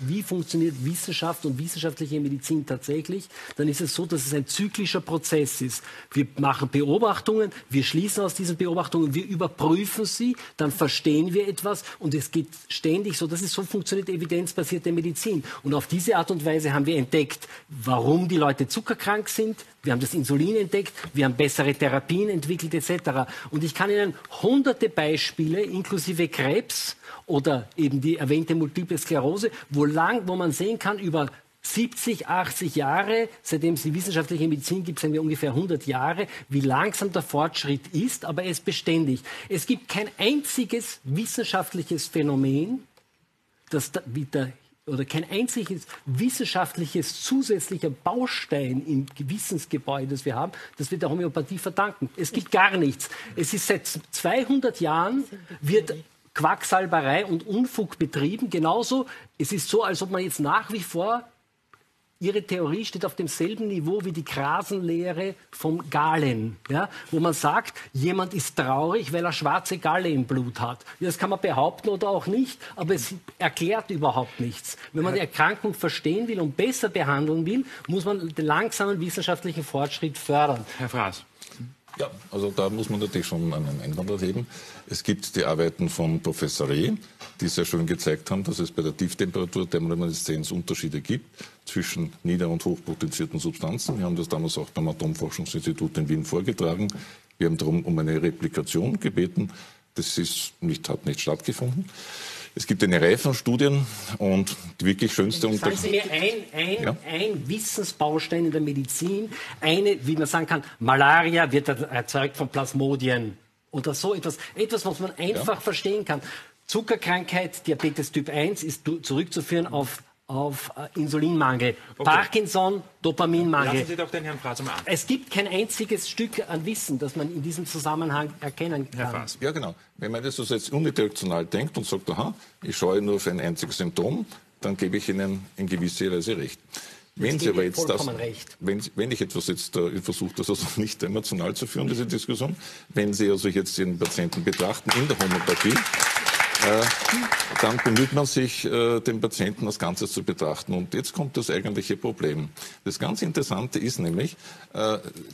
wie funktioniert Wissenschaft und wissenschaftliche Medizin tatsächlich, dann ist es so, dass es ein zyklischer Prozess ist. Wir machen Beobachtungen, wir schließen aus diesen Beobachtungen, wir überprüfen sie, dann verstehen wir etwas und es geht ständig so. So funktioniert evidenzbasierte Medizin. Und auf diese Art und Weise haben wir entdeckt, warum die Leute zuckerkrank sind. Wir haben das Insulin entdeckt, wir haben bessere Therapien entwickelt etc. Und ich kann Ihnen hunderte Beispiele, inklusive Krebs oder eben die erwähnte Multiple Sklerose, wo man sehen kann, über 70, 80 Jahre, seitdem es die wissenschaftliche Medizin gibt, sind wir ungefähr 100 Jahre, wie langsam der Fortschritt ist, aber er ist beständig. Es gibt kein einziges wissenschaftliches Phänomen, kein einziges wissenschaftliches zusätzlicher Baustein im Wissensgebäude, das wir haben, das wir der Homöopathie verdanken. Es gibt gar nichts. Es ist seit 200 Jahren, wird Quacksalberei und Unfug betrieben. Genauso, es ist so, als ob man jetzt nach wie vor, ihre Theorie steht auf demselben Niveau wie die Grasenlehre vom Galen, ja? Wo man sagt, jemand ist traurig, weil er schwarze Galle im Blut hat. Das kann man behaupten oder auch nicht, aber es erklärt überhaupt nichts. Wenn man die Erkrankung verstehen will und besser behandeln will, muss man den langsamen wissenschaftlichen Fortschritt fördern. Herr Frass. Ja, also da muss man natürlich schon einen Einwand erheben. Es gibt die Arbeiten von Professor Reh, die sehr schön gezeigt haben, dass es bei der Tieftemperatur Thermoreminiszenz Unterschiede gibt zwischen nieder- und hochpotenzierten Substanzen. Wir haben das damals auch beim Atomforschungsinstitut in Wien vorgetragen. Wir haben darum um eine Replikation gebeten. Das ist nicht, hat nicht stattgefunden. Es gibt eine Reihe von Studien und die wirklich schönste Untersuchung. Sagen Sie mir ein Wissensbaustein in der Medizin, eine, wie man sagen kann, Malaria wird erzeugt von Plasmodien oder so etwas. Etwas, was man einfach verstehen kann. Zuckerkrankheit, Diabetes Typ 1 ist zurückzuführen auf Insulinmangel. Okay. Parkinson, Dopaminmangel. Lassen Sie doch den Herrn Fraß mal an. Es gibt kein einziges Stück an Wissen, das man in diesem Zusammenhang erkennen kann. Herr Fraß. Ja, genau. Wenn man das jetzt unidirektional denkt und sagt, aha, ich schaue nur auf ein einziges Symptom, dann gebe ich Ihnen in gewisser Weise recht. Wenn Sie aber jetzt das, wenn ich etwas jetzt versuche, das also nicht emotional zu führen, diese Diskussion, wenn Sie also jetzt den Patienten betrachten in der Homöopathie, dann bemüht man sich, den Patienten als Ganzes zu betrachten. Und jetzt kommt das eigentliche Problem. Das ganz Interessante ist nämlich,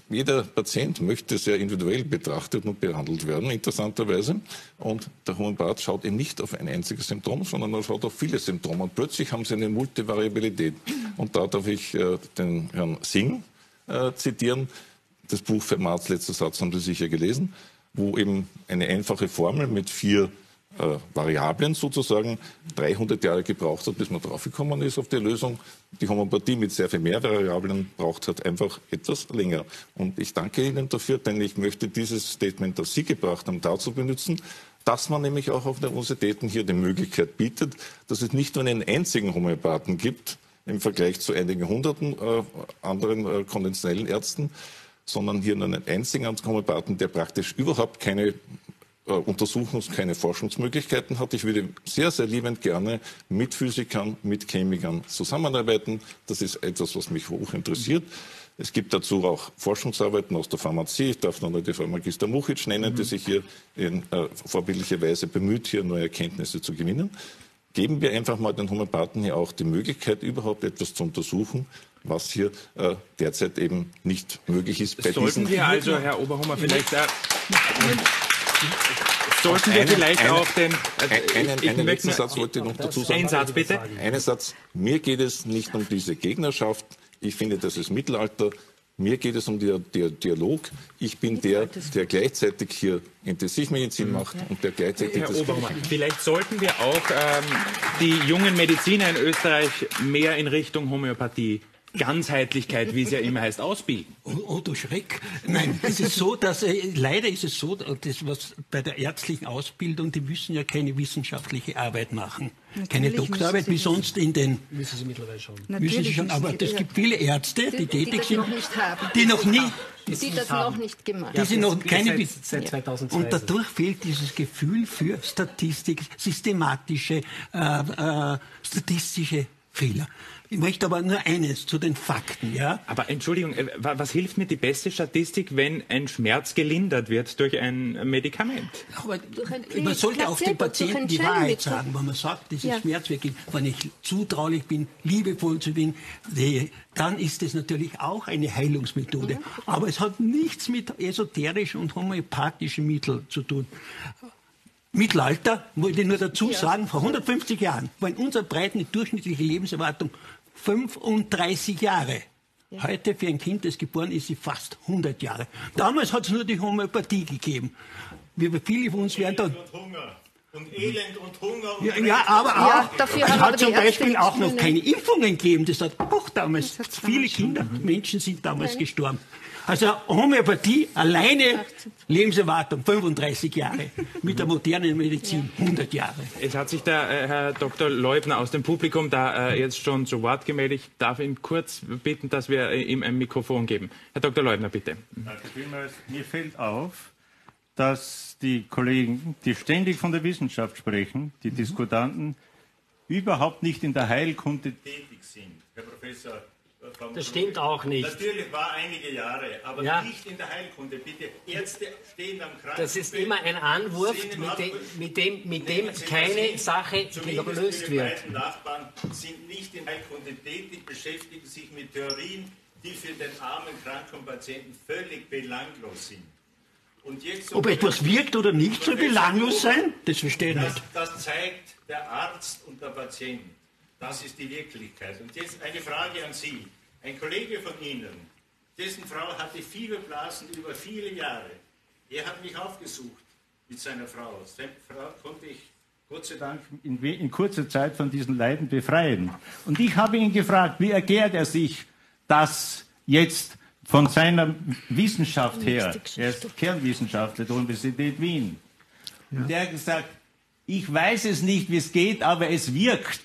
jeder Patient möchte sehr individuell betrachtet und behandelt werden, interessanterweise. Und der Homöopath schaut eben nicht auf ein einziges Symptom, sondern er schaut auf viele Symptome. Und plötzlich haben sie eine Multivariabilität. Und da darf ich den Herrn Singh zitieren. Das Buch Fermats letzter Satz haben Sie sicher gelesen, wo eben eine einfache Formel mit 4 Variablen sozusagen 300 Jahre gebraucht hat, bis man draufgekommen ist auf die Lösung. Die Homöopathie mit sehr viel mehr Variablen braucht halt einfach etwas länger. Und ich danke Ihnen dafür, denn ich möchte dieses Statement, das Sie gebracht haben, dazu benutzen, dass man nämlich auch auf den Universitäten hier die Möglichkeit bietet, dass es nicht nur einen einzigen Homöopathen gibt, im Vergleich zu einigen hunderten anderen konventionellen Ärzten, sondern hier nur einen einzigen Homöopathen, der praktisch überhaupt keine Untersuchungs-, keine Forschungsmöglichkeiten hat. Ich würde sehr, sehr liebend gerne mit Physikern, mit Chemikern zusammenarbeiten. Das ist etwas, was mich hoch interessiert. Es gibt dazu auch Forschungsarbeiten aus der Pharmazie. Ich darf noch die Frau Magister Muchitsch nennen, die sich hier in vorbildlicher Weise bemüht, hier neue Erkenntnisse zu gewinnen. Geben wir einfach mal den Homöopathen hier auch die Möglichkeit, überhaupt etwas zu untersuchen, was hier derzeit eben nicht möglich ist. Bei sollten wir also, Herr Oberhummer, vielleicht da... Sollten wir vielleicht auch den... Einen letzten Satz wollte ich noch dazu sagen. Einen Satz, bitte. Einen Satz. Mir geht es nicht um diese Gegnerschaft. Ich finde, das ist Mittelalter. Mir geht es um den Dialog. Ich bin der, der gleichzeitig hier Intensivmedizin macht und der gleichzeitig... Herr Oberhummer, vielleicht sollten wir auch die jungen Mediziner in Österreich mehr in Richtung Homöopathie, Ganzheitlichkeit, wie es ja immer heißt, ausbilden. Oh, du Schreck. Nein, es ist so, dass leider ist es so, dass was bei der ärztlichen Ausbildung, die müssen ja keine wissenschaftliche Arbeit machen. Natürlich keine Doktorarbeit, wie sonst in den... Müssen Sie mittlerweile schon. Natürlich müssen Sie schon, aber es gibt viele Ärzte, die tätig sind, die noch nie... Die das noch nicht gemacht haben. Die sind noch keine seit 2002. Und dadurch fehlt dieses Gefühl für Statistik, statistische Fehler. Ich möchte aber nur eines zu den Fakten, ja? Aber Entschuldigung, was hilft mir die beste Statistik, wenn ein Schmerz gelindert wird durch ein Medikament? Aber man sollte auch dem Patienten die Wahrheit sagen, wenn man sagt, das ist schmerzwirkend. Wenn ich zutraulich bin, liebevoll zu bin, dann ist das natürlich auch eine Heilungsmethode. Mhm. Aber es hat nichts mit esoterischen und homöopathischen Mitteln zu tun. Mittelalter, wollte ich nur dazu sagen, vor 150 Jahren war in unserer Breite eine durchschnittliche Lebenserwartung 35 Jahre. Ja. Heute für ein Kind, das geboren ist, sie fast 100 Jahre. Damals hat es nur die Homöopathie gegeben. Wir viele von uns werden dann... Und Elend und Hunger. Und es hat zum Beispiel auch noch keine Impfungen gegeben. Das hat auch damals, viele Kinder, Menschen sind damals gestorben. Also Homöopathie alleine, Lebenserwartung 35 Jahre, mit der modernen Medizin 100 Jahre. Es hat sich der Herr Dr. Leubner aus dem Publikum da jetzt schon zu Wort gemeldet. Ich darf ihn kurz bitten, dass wir ihm ein Mikrofon geben. Herr Dr. Leubner, bitte. Danke vielmals. Mir fällt auf, dass die Kollegen, die ständig von der Wissenschaft sprechen, die Diskutanten, überhaupt nicht in der Heilkunde tätig sind. Herr Professor, das stimmt auch nicht. Natürlich war einige Jahre, aber nicht in der Heilkunde. Bitte, Ärzte stehen am Krankenbett. Das ist immer ein Anwurf, mit dem keine Sache gelöst wird. Die beiden Nachbarn sind nicht in der Heilkunde tätig, beschäftigen sich mit Theorien, die für den armen, kranken Patienten völlig belanglos sind. Ob etwas wirkt oder nicht, soll belanglos sein? Das verstehe ich nicht. Das zeigt der Arzt und der Patient. Das ist die Wirklichkeit. Und jetzt eine Frage an Sie. Ein Kollege von Ihnen, dessen Frau hatte Fieberblasen über viele Jahre. Er hat mich aufgesucht mit seiner Frau. Seine Frau konnte ich Gott sei Dank in kurzer Zeit von diesen Leiden befreien. Und ich habe ihn gefragt, wie erklärt er sich das jetzt von seiner Wissenschaft her? Er ist Kernwissenschaftler der Universität Wien. Ja. Und er hat gesagt, ich weiß es nicht, wie es geht, aber es wirkt.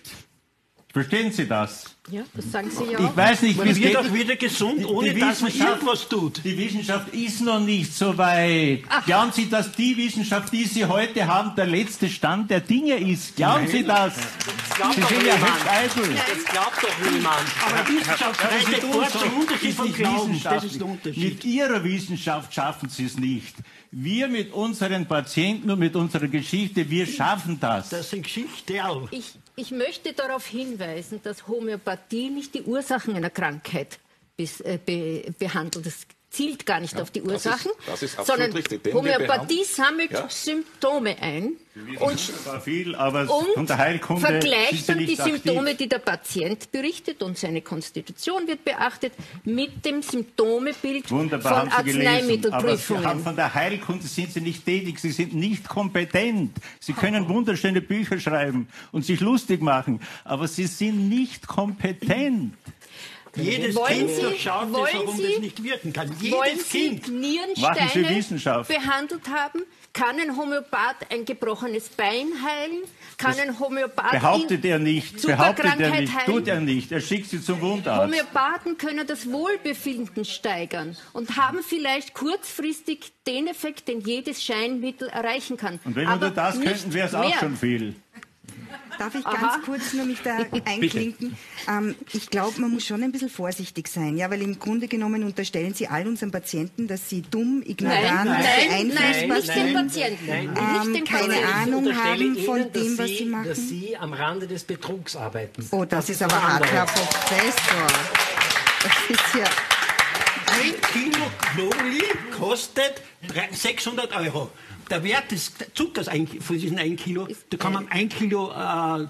Verstehen Sie das? Ja, das sagen Sie ja auch. Ich weiß nicht, wie es geht. Man wird auch wieder gesund, ohne dass man irgendwas tut. Die Wissenschaft ist noch nicht so weit. Ach. Glauben Sie, dass die Wissenschaft, die Sie heute haben, der letzte Stand der Dinge ist? Glauben Sie das? Sie sind ja höchst eitel. Das glaubt doch niemand. Aber Wissenschaft ist der Unterschied. Mit Ihrer Wissenschaft schaffen Sie es nicht. Wir mit unseren Patienten und mit unserer Geschichte, wir schaffen das. Das ist eine Geschichte auch. Ich möchte darauf hinweisen, dass Homöopathie nicht die Ursachen einer Krankheit behandelt. Das zielt gar nicht auf die Ursachen, das ist sondern richtig. Homöopathie sammelt Symptome ein und vergleicht dann die Symptome, die der Patient berichtet und seine Konstitution wird beachtet, mit dem Symptomebild von Arzneimittelprüfungen. Aber von der Heilkunde sind Sie nicht tätig, Sie sind nicht kompetent. Sie können wunderschöne Bücher schreiben und sich lustig machen, aber Sie sind nicht kompetent. Jedes Kind durchschaut das, warum das nicht wirken kann. Jedes Kind. Wenn Sie Nierensteine behandelt haben, kann ein Homöopath ein gebrochenes Bein heilen? Kann ein Homöopath Behauptet er nicht, tut er nicht. Er schickt sie zum Wundarzt. Homöopathen können das Wohlbefinden steigern und haben vielleicht kurzfristig den Effekt, den jedes Scheinmittel erreichen kann. Und wenn wir das könnten, wäre es auch schon viel. Darf ich ganz kurz nur mich da einklinken? Ich glaube, man muss schon ein bisschen vorsichtig sein, ja, weil im Grunde genommen unterstellen Sie all unseren Patienten, dass sie dumm, ignorant, einflussbar sind, keine Ahnung haben von dem, was sie machen. Dass Sie am Rande des Betrugs arbeiten. Oh, das ist aber hart, Herr Professor. Das ist ja... 1 Kilo Globulin kostet 600 €. Der Wert des Zuckers von diesen 1 Kilo, da kann man 1 Kilo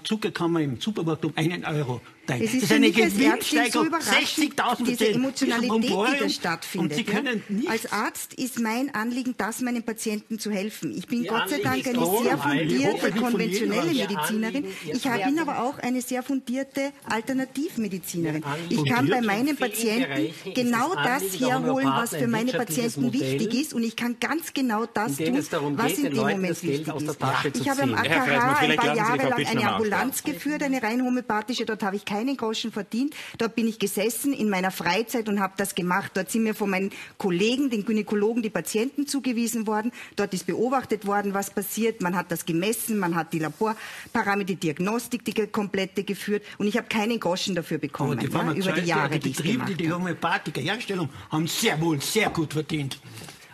Zucker kann man im Supermarkt um 1 € teilen. Das ist eine Gewinnsteigerung, so 60.000 diese Emotionalität, die da stattfindet. Und Sie können nicht. Als Arzt ist mein Anliegen, das meinen Patienten zu helfen. Ich bin Gott sei Dank eine sehr fundierte, konventionelle Medizinerin. Ich bin aber auch eine sehr fundierte Alternativmedizinerin. Ich kann bei meinen Patienten genau das herholen, was für meine Patienten wichtig ist. Und ich kann ganz genau das tun, was in dem Moment wichtig ist. Ich habe am AKH ein paar Jahre lang eine Ambulanz geführt, eine rein homöopathische. Dort habe ich keinen Groschen verdient. Dort bin ich gesessen in meiner Freizeit und habe das gemacht. Dort sind mir von meinen Kollegen, den Gynäkologen, die Patienten zugewiesen worden. Dort ist beobachtet worden, was passiert. Man hat das gemessen, man hat die Laborparameter, die Diagnostik, die komplette geführt. Und ich habe keinen Groschen dafür bekommen, über die Jahre, die ich gemacht habe. Die homöopathische Herstellung haben sehr wohl sehr gut verdient.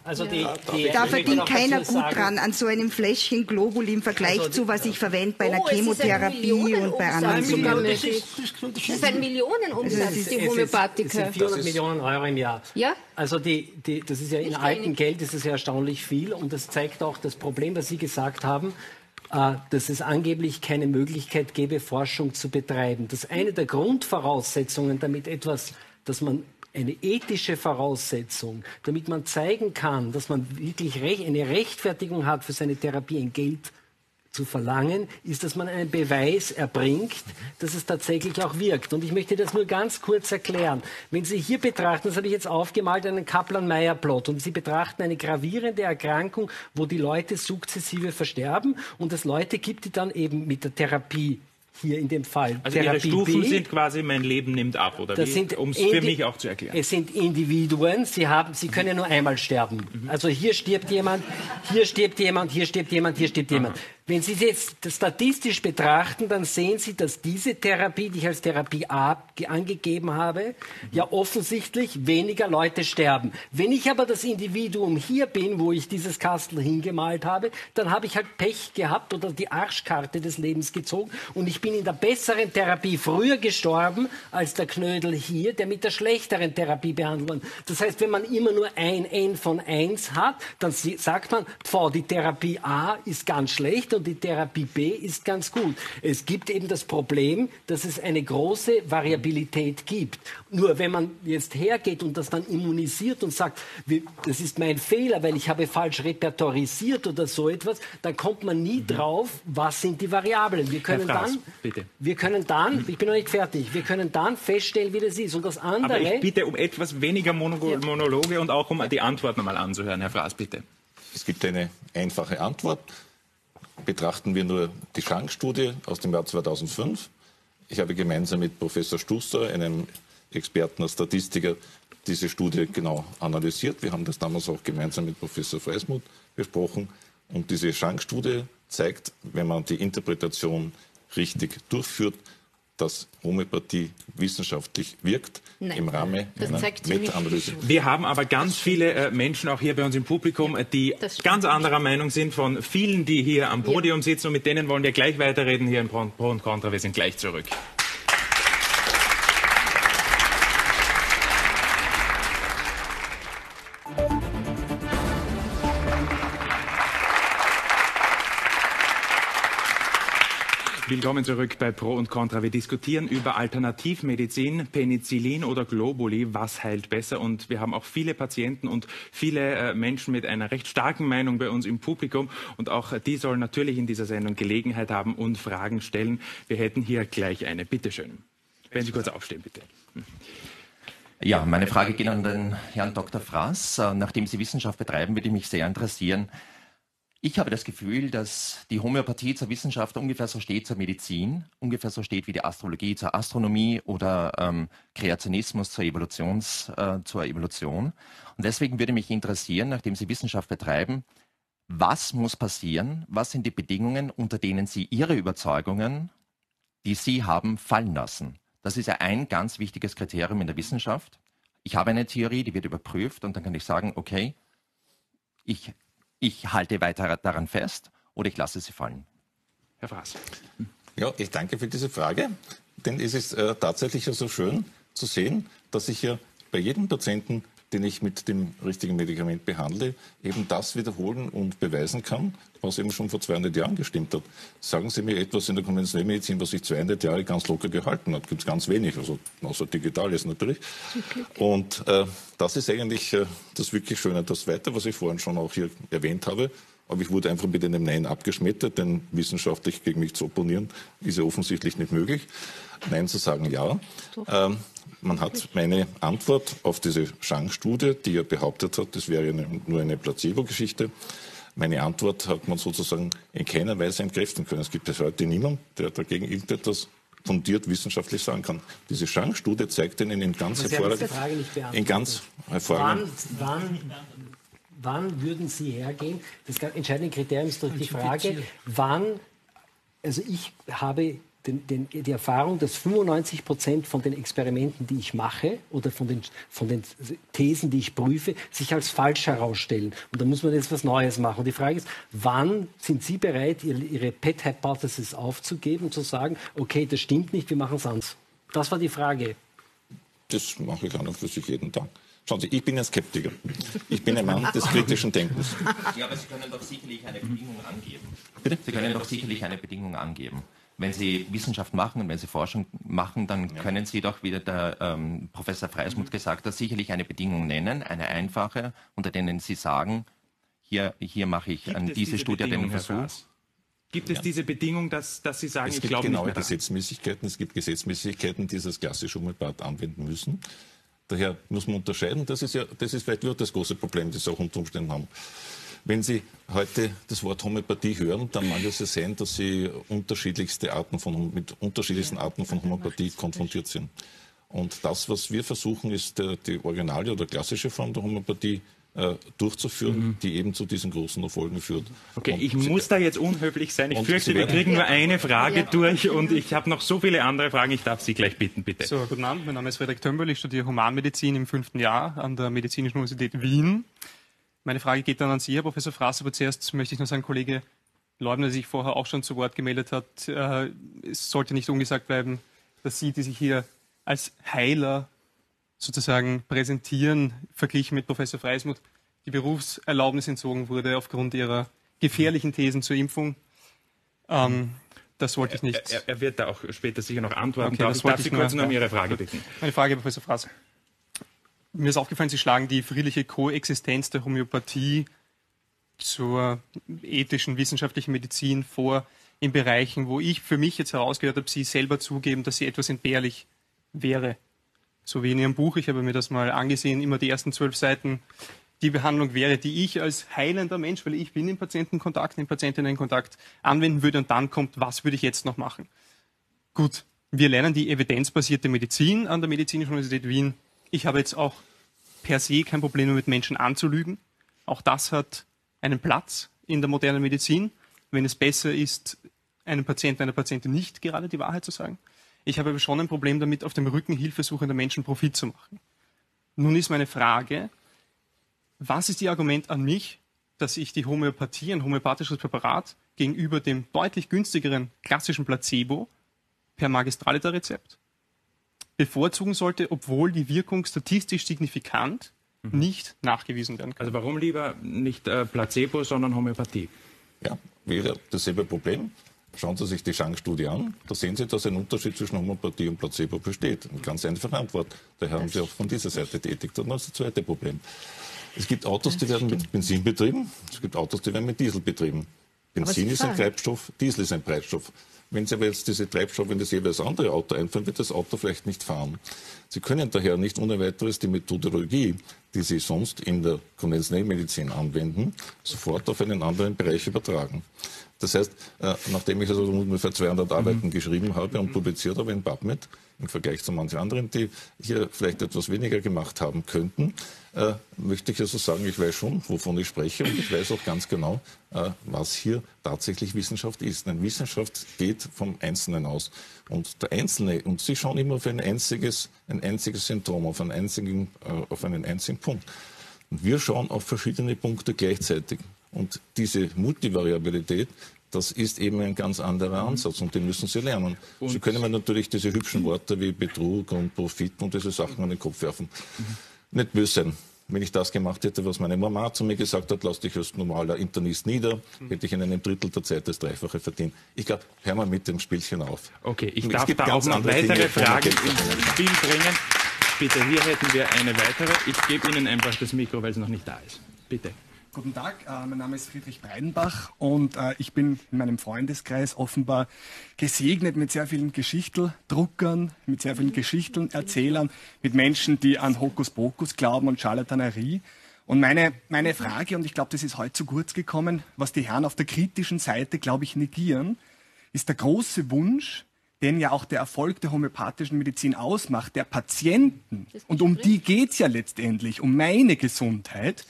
Also da verdient keiner gut dran an so einem Fläschchen Globulin im Vergleich zu, was ich verwende bei einer Chemotherapie und bei anderen Dingen. Das ist ein Millionenumsatz, die Homöopathika. Das sind 400 Millionen € im Jahr. Ja? Also das ist ja in altem Geld, das ist ja erstaunlich viel. Und das zeigt auch das Problem, was Sie gesagt haben, dass es angeblich keine Möglichkeit gäbe, Forschung zu betreiben. Das ist eine der Grundvoraussetzungen, damit etwas, dass man... eine ethische Voraussetzung, damit man zeigen kann, dass man wirklich eine Rechtfertigung hat, für seine Therapie ein Geld zu verlangen, ist, dass man einen Beweis erbringt, dass es tatsächlich auch wirkt. Und ich möchte das nur ganz kurz erklären. Wenn Sie hier betrachten, das habe ich jetzt aufgemalt, einen Kaplan-Meier-Plot, und Sie betrachten eine gravierende Erkrankung, wo die Leute sukzessive versterben und es Leute gibt, die dann eben mit der Therapie hier in dem Fall. Also Therapie Ihre Stufen sind quasi, mein Leben nimmt ab, oder wie? Um es für mich auch zu erklären. Es sind Individuen, sie können nur einmal sterben. Also hier stirbt jemand, hier stirbt jemand, hier stirbt jemand, hier stirbt jemand. Wenn Sie jetzt statistisch betrachten, dann sehen Sie, dass diese Therapie, die ich als Therapie A angegeben habe, ja offensichtlich weniger Leute sterben. Wenn ich aber das Individuum hier bin, wo ich dieses Kastel hingemalt habe, dann habe ich halt Pech gehabt oder die Arschkarte des Lebens gezogen und ich bin in der besseren Therapie früher gestorben als der Knödel hier, der mit der schlechteren Therapie behandelt wurde. Das heißt, wenn man immer nur ein N von 1 hat, dann sagt man, pf, die Therapie A ist ganz schlecht und die Therapie B ist ganz gut. Es gibt eben das Problem, dass es eine große Variabilität gibt. Nur wenn man jetzt hergeht und das dann immunisiert und sagt, das ist mein Fehler, weil ich habe falsch repertorisiert oder so etwas, dann kommt man nie drauf, was sind die Variablen. Wir können dann, ich bin noch nicht fertig, wir können dann feststellen, wie das ist. Und das andere... Aber ich bitte um etwas weniger Monologe und auch um die Antwort nochmal anzuhören. Herr Frass, bitte. Es gibt eine einfache Antwort. Betrachten wir nur die Shang-Studie aus dem Jahr 2005. Ich habe gemeinsam mit Professor Stusser, einem Experten und Statistiker, diese Studie genau analysiert. Wir haben das damals auch gemeinsam mit Professor Freissmuth besprochen. Und diese Shang-Studie zeigt, wenn man die Interpretation richtig durchführt, dass Homöopathie wissenschaftlich wirkt. Nein, im Rahmen einer Meta-Analyse. Wir haben aber ganz viele Menschen auch hier bei uns im Publikum, ja, die ganz anderer Meinung sind von vielen, die hier am Podium sitzen. Und mit denen wollen wir gleich weiterreden hier im Pro und Contra. Wir sind gleich zurück. Willkommen zurück bei Pro und Contra. Wir diskutieren über Alternativmedizin, Penicillin oder Globuli. Was heilt besser? Und wir haben auch viele Patienten und viele Menschen mit einer recht starken Meinung bei uns im Publikum. Und auch die sollen natürlich in dieser Sendung Gelegenheit haben und Fragen stellen. Wir hätten hier gleich eine. Bitte schön. Wenn Sie kurz aufstehen, bitte. Ja, meine Frage geht an den Herrn Dr. Frass. Nachdem Sie Wissenschaft betreiben, würde ich mich sehr interessieren. Ich habe das Gefühl, dass die Homöopathie zur Wissenschaft ungefähr so steht zur Medizin, ungefähr so steht wie die Astrologie zur Astronomie oder Kreationismus zur Evolution. Und deswegen würde mich interessieren, nachdem Sie Wissenschaft betreiben, was muss passieren, was sind die Bedingungen, unter denen Sie Ihre Überzeugungen, die Sie haben, fallen lassen? Das ist ja ein ganz wichtiges Kriterium in der Wissenschaft. Ich habe eine Theorie, die wird überprüft und dann kann ich sagen, okay, ich halte weiter daran fest oder ich lasse sie fallen. Herr Frass. Ja, ich danke für diese Frage, denn es ist tatsächlich so schön zu sehen, dass ich ja bei jedem Patienten, den ich mit dem richtigen Medikament behandle, eben das wiederholen und beweisen kann, was eben schon vor 200 Jahren gestimmt hat. Sagen Sie mir etwas in der konventionellen Medizin, was sich 200 Jahre ganz locker gehalten hat. Gibt es ganz wenig, also außer Digitales natürlich. Und das ist eigentlich das wirklich Schöne. Das Zweite, was ich vorhin schon auch hier erwähnt habe, aber ich wurde einfach mit einem Nein abgeschmettert, denn wissenschaftlich gegen mich zu opponieren, ist ja offensichtlich nicht möglich. Nein zu sagen, ja. Man hat meine Antwort auf diese Shang-Studie, die ja behauptet hat, das wäre nur eine Placebo-Geschichte, meine Antwort hat man sozusagen in keiner Weise entkräften können. Es gibt bis heute niemanden, der dagegen irgendetwas fundiert wissenschaftlich sagen kann. Diese Shang-Studie zeigt Ihnen in ganz hervorragend... Wann würden Sie hergehen? Das entscheidende Kriterium ist doch die Frage, wann, also ich habe die Erfahrung, dass 95% von den Experimenten, die ich mache oder von den Thesen, die ich prüfe, sich als falsch herausstellen. Und da muss man jetzt was Neues machen. Und die Frage ist, wann sind Sie bereit, Ihre Pet-Hypothesis aufzugeben und zu sagen, okay, das stimmt nicht, wir machen es anders? Das war die Frage. Das mache ich an und für sich jeden Tag. Schauen Sie, ich bin ein Skeptiker. Ich bin ein Mann des kritischen Denkens. Ja, aber Sie können doch sicherlich eine Bedingung angeben. Bitte? Sie können doch sicherlich eine Bedingung angeben. Wenn Sie Wissenschaft machen und wenn Sie Forschung machen, dann können Sie doch, wie der Professor Freissmuth gesagt hat, sicherlich eine Bedingung nennen, eine einfache, unter denen Sie sagen, hier mache ich an diese Studie den Versuch. Gibt es diese Bedingung, dass Sie sagen, ich glaube nicht mehr daran? Es gibt Gesetzmäßigkeiten, die das klassische Homöopath anwenden müssen. Daher muss man unterscheiden, das ist vielleicht nur das große Problem, das Sie auch unter Umständen haben. Wenn Sie heute das Wort Homöopathie hören, dann mag es ja sein, dass Sie mit unterschiedlichsten Arten von Homöopathie konfrontiert sind. Und das, was wir versuchen, ist die originale oder klassische Form der Homöopathie durchzuführen, die eben zu diesen großen Erfolgen führt. Okay, und ich muss da jetzt unhöflich sein. Ich fürchte, wir kriegen nur eine Frage durch und ich habe noch so viele andere Fragen. Ich darf Sie gleich bitten, bitte. So, guten Abend, mein Name ist Frederik Tömbel. Ich studiere Humanmedizin im 5. Jahr an der Medizinischen Universität Wien. Meine Frage geht dann an Sie, Herr Professor Frass, aber zuerst möchte ich noch sagen, Kollege Leubner, der sich vorher auch schon zu Wort gemeldet hat, es sollte nicht ungesagt bleiben, dass Sie, die sich hier als Heiler sozusagen präsentieren, verglichen mit Professor Freissmuth, die Berufserlaubnis entzogen wurde aufgrund ihrer gefährlichen Thesen zur Impfung. Das wollte ich nicht. Er wird da auch später sicher noch antworten. Okay, darf ich kurz nur um Ihre Frage bitten. Meine Frage, Herr Professor Frass. Mir ist aufgefallen, Sie schlagen die friedliche Koexistenz der Homöopathie zur ethischen, wissenschaftlichen Medizin vor, in Bereichen, wo ich für mich jetzt herausgehört habe, Sie selber zugeben, dass sie etwas entbehrlich wäre. So wie in Ihrem Buch, ich habe mir das mal angesehen, immer die ersten 12 Seiten, die Behandlung wäre, die ich als heilender Mensch, weil ich bin im Patientenkontakt, in Patientinnenkontakt anwenden würde, und dann kommt, was würde ich jetzt noch machen? Gut, wir lernen die evidenzbasierte Medizin an der Medizinischen Universität Wien. Ich habe jetzt auch per se kein Problem mit Menschen anzulügen. Auch das hat einen Platz in der modernen Medizin, wenn es besser ist, einem Patienten, einer Patientin nicht gerade die Wahrheit zu sagen. Ich habe aber schon ein Problem damit, auf dem Rücken hilfesuchender Menschen Profit zu machen. Nun ist meine Frage, was ist Ihr Argument an mich, dass ich die Homöopathie, ein homöopathisches Präparat, gegenüber dem deutlich günstigeren klassischen Placebo per Magistraliter-Rezept bevorzugen sollte, obwohl die Wirkung statistisch signifikant nicht nachgewiesen werden kann? Also warum lieber nicht Placebo, sondern Homöopathie? Ja, wäre dasselbe Problem. Schauen Sie sich die Shang-Studie an, da sehen Sie, dass ein Unterschied zwischen Homöopathie und Placebo besteht. Eine ganz einfache Antwort. Daher haben Sie auch von dieser Seite die Ethik. Dann ist das zweite Problem. Es gibt Autos, die werden mit Benzin betrieben, es gibt Autos, die werden mit Diesel betrieben. Benzin ist ein Treibstoff, Diesel ist ein Treibstoff. Wenn Sie aber jetzt diese Treibstoffe in das jeweils andere Auto einfahren, wird das Auto vielleicht nicht fahren. Sie können daher nicht ohne weiteres die Methodologie, die Sie sonst in der konventionellen Medizin anwenden, sofort auf einen anderen Bereich übertragen. Das heißt, nachdem ich also ungefähr 200 Arbeiten geschrieben habe und publiziert habe in PubMed, im Vergleich zu manchen anderen, die hier vielleicht etwas weniger gemacht haben könnten, möchte ich also sagen, ich weiß schon, wovon ich spreche, und ich weiß auch ganz genau, was hier tatsächlich Wissenschaft ist. Denn Wissenschaft geht vom Einzelnen aus. Und der Einzelne, und Sie schauen immer auf ein einziges Symptom, auf einen einzigen Punkt. Und wir schauen auf verschiedene Punkte gleichzeitig. Und diese Multivariabilität, das ist eben ein ganz anderer Ansatz, und den müssen Sie lernen. Und Sie können mir natürlich diese hübschen Worte wie Betrug und Profit und diese Sachen an den Kopf werfen. Nicht böse sein. Wenn ich das gemacht hätte, was meine Mama zu mir gesagt hat, lass dich als normaler Internist nieder, hätte ich in einem Drittel der Zeit das Dreifache verdient. Ich glaube, hör mal mit dem Spielchen auf. Okay, ich darf da auch noch weitere Fragen ins Spiel bringen. Bitte, hier hätten wir eine weitere. Ich gebe Ihnen einfach das Mikro, weil es noch nicht da ist. Bitte. Guten Tag, mein Name ist Friedrich Breidenbach und ich bin in meinem Freundeskreis offenbar gesegnet mit sehr vielen Geschichteldruckern, mit sehr vielen Geschichtenerzählern, mit Menschen, die an Hokuspokus glauben und Scharlatanerie. Und meine Frage, und ich glaube, das ist heute zu kurz gekommen, was die Herren auf der kritischen Seite, glaube ich, negieren, ist der große Wunsch, den ja auch der Erfolg der homöopathischen Medizin ausmacht, der Patienten, und um die geht's ja letztendlich, um meine Gesundheit,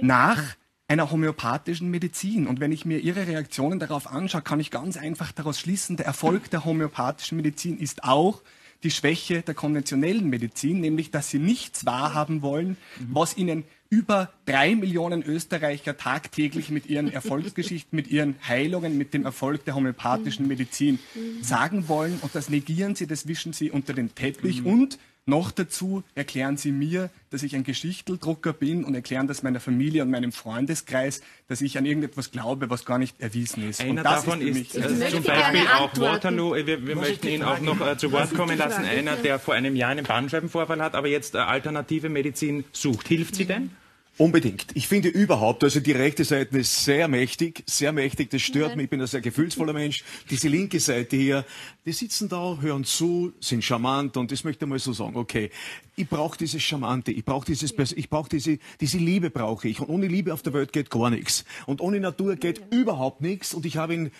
nach einer homöopathischen Medizin. Und wenn ich mir Ihre Reaktionen darauf anschaue, kann ich ganz einfach daraus schließen, der Erfolg der homöopathischen Medizin ist auch die Schwäche der konventionellen Medizin, nämlich, dass Sie nichts wahrhaben wollen, was Ihnen über 3 Millionen Österreicher tagtäglich mit ihren Erfolgsgeschichten, mit ihren Heilungen, mit dem Erfolg der homöopathischen Medizin sagen wollen. Und das negieren Sie, das wischen Sie unter den Teppich. Und noch dazu erklären Sie mir, dass ich ein Geschichteldrucker bin, und erklären das meiner Familie und meinem Freundeskreis, dass ich an irgendetwas glaube, was gar nicht erwiesen ist. Einer davon ist zum Beispiel auch Waterloo. Wir möchten ihn auch noch zu Wort kommen lassen. Einer, der vor einem Jahr einen Bandscheibenvorfall hat, aber jetzt alternative Medizin sucht. Hilft sie denn? Unbedingt. Ich finde überhaupt, also die rechte Seite ist sehr mächtig, das stört mich, ich bin ein sehr gefühlsvoller Mensch. Diese linke Seite hier, die sitzen da, hören zu, sind charmant, und das möchte ich mal so sagen, okay, ich brauche dieses Charmante, ich brauche diese Liebe brauche ich, und ohne Liebe auf der Welt geht gar nichts. Und ohne Natur geht überhaupt nichts, und ich bin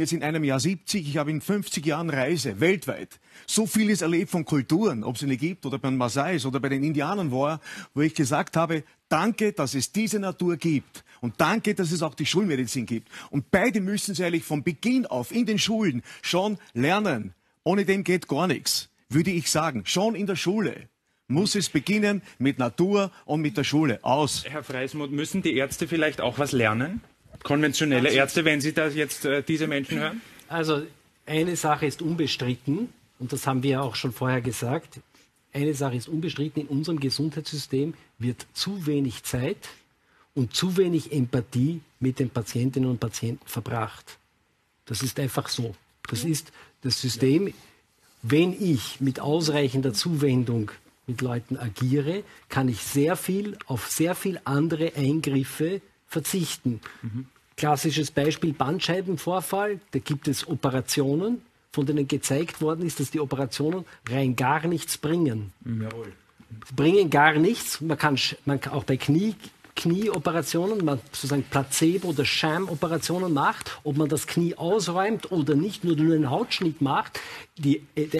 jetzt in einem Jahr 70, ich habe in 50 Jahren Reise, weltweit, so vieles erlebt von Kulturen, ob es eine gibt, oder bei den Masais oder bei den Indianern war, wo ich gesagt habe, Danke, dass es diese Natur gibt. Und danke, dass es auch die Schulmedizin gibt. Und beide müssen sie eigentlich von Beginn auf in den Schulen schon lernen. Ohne dem geht gar nichts, würde ich sagen. Schon in der Schule muss es beginnen mit Natur und mit der Schule. Aus. Herr Freissmuth, müssen die Ärzte vielleicht auch was lernen? Konventionelle Ärzte, wenn Sie das jetzt diese Menschen hören? Also eine Sache ist unbestritten, und das haben wir auch schon vorher gesagt, eine Sache ist unbestritten, in unserem Gesundheitssystem wird zu wenig Zeit und zu wenig Empathie mit den Patientinnen und Patienten verbracht. Das ist einfach so. Das ist das System. Wenn ich mit ausreichender Zuwendung mit Leuten agiere, kann ich sehr viel auf sehr viel andere Eingriffe verzichten. Klassisches Beispiel Bandscheibenvorfall, da gibt es Operationen, von denen gezeigt worden ist, dass die Operationen rein gar nichts bringen. Jawohl. Sie bringen gar nichts. Man kann auch bei Knieoperationen, man sozusagen Placebo- oder Sham-Operationen macht, ob man das Knie ausräumt oder nicht, nur einen Hautschnitt macht, der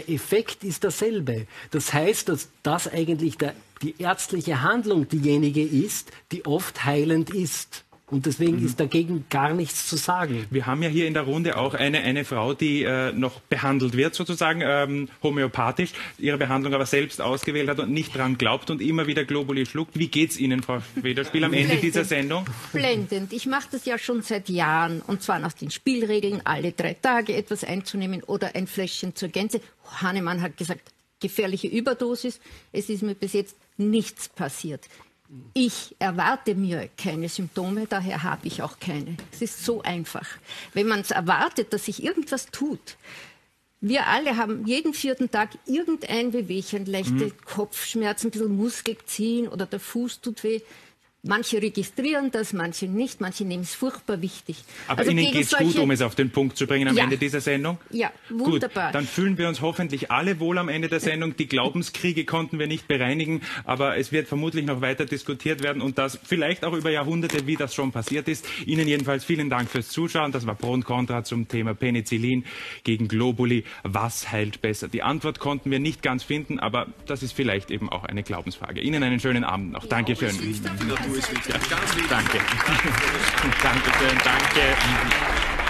Effekt ist derselbe. Das heißt, dass das eigentlich die ärztliche Handlung diejenige ist, die oft heilend ist. Und deswegen ist dagegen gar nichts zu sagen. Wir haben ja hier in der Runde auch eine Frau, die noch behandelt wird, sozusagen homöopathisch, ihre Behandlung aber selbst ausgewählt hat und nicht dran glaubt und immer wieder Globuli schluckt. Wie geht's Ihnen, Frau Federspiel, am Ende dieser Sendung? Blendend. Ich mache das ja schon seit Jahren, und zwar nach den Spielregeln, alle 3 Tage etwas einzunehmen oder ein Fläschchen zur Gänze. Hahnemann hat gesagt, gefährliche Überdosis. Es ist mir bis jetzt nichts passiert. Ich erwarte mir keine Symptome, daher habe ich auch keine. Es ist so einfach. Wenn man es erwartet, dass sich irgendwas tut. Wir alle haben jeden 4. Tag irgendein Wehwehchen, leichte Kopfschmerzen, ein bisschen Muskelziehen oder der Fuß tut weh. Manche registrieren das, manche nicht, manche nehmen es furchtbar wichtig. Aber also Ihnen geht es gut, um es auf den Punkt zu bringen am Ende dieser Sendung? Ja, wunderbar. Gut, dann fühlen wir uns hoffentlich alle wohl am Ende der Sendung. Die Glaubenskriege konnten wir nicht bereinigen, aber es wird vermutlich noch weiter diskutiert werden und das vielleicht auch über Jahrhunderte, wie das schon passiert ist. Ihnen jedenfalls vielen Dank fürs Zuschauen. Das war Pro und Contra zum Thema Penicillin gegen Globuli. Was heilt besser? Die Antwort konnten wir nicht ganz finden, aber das ist vielleicht eben auch eine Glaubensfrage. Ihnen einen schönen Abend noch. Ja, dankeschön. Danke. Dankeschön, danke.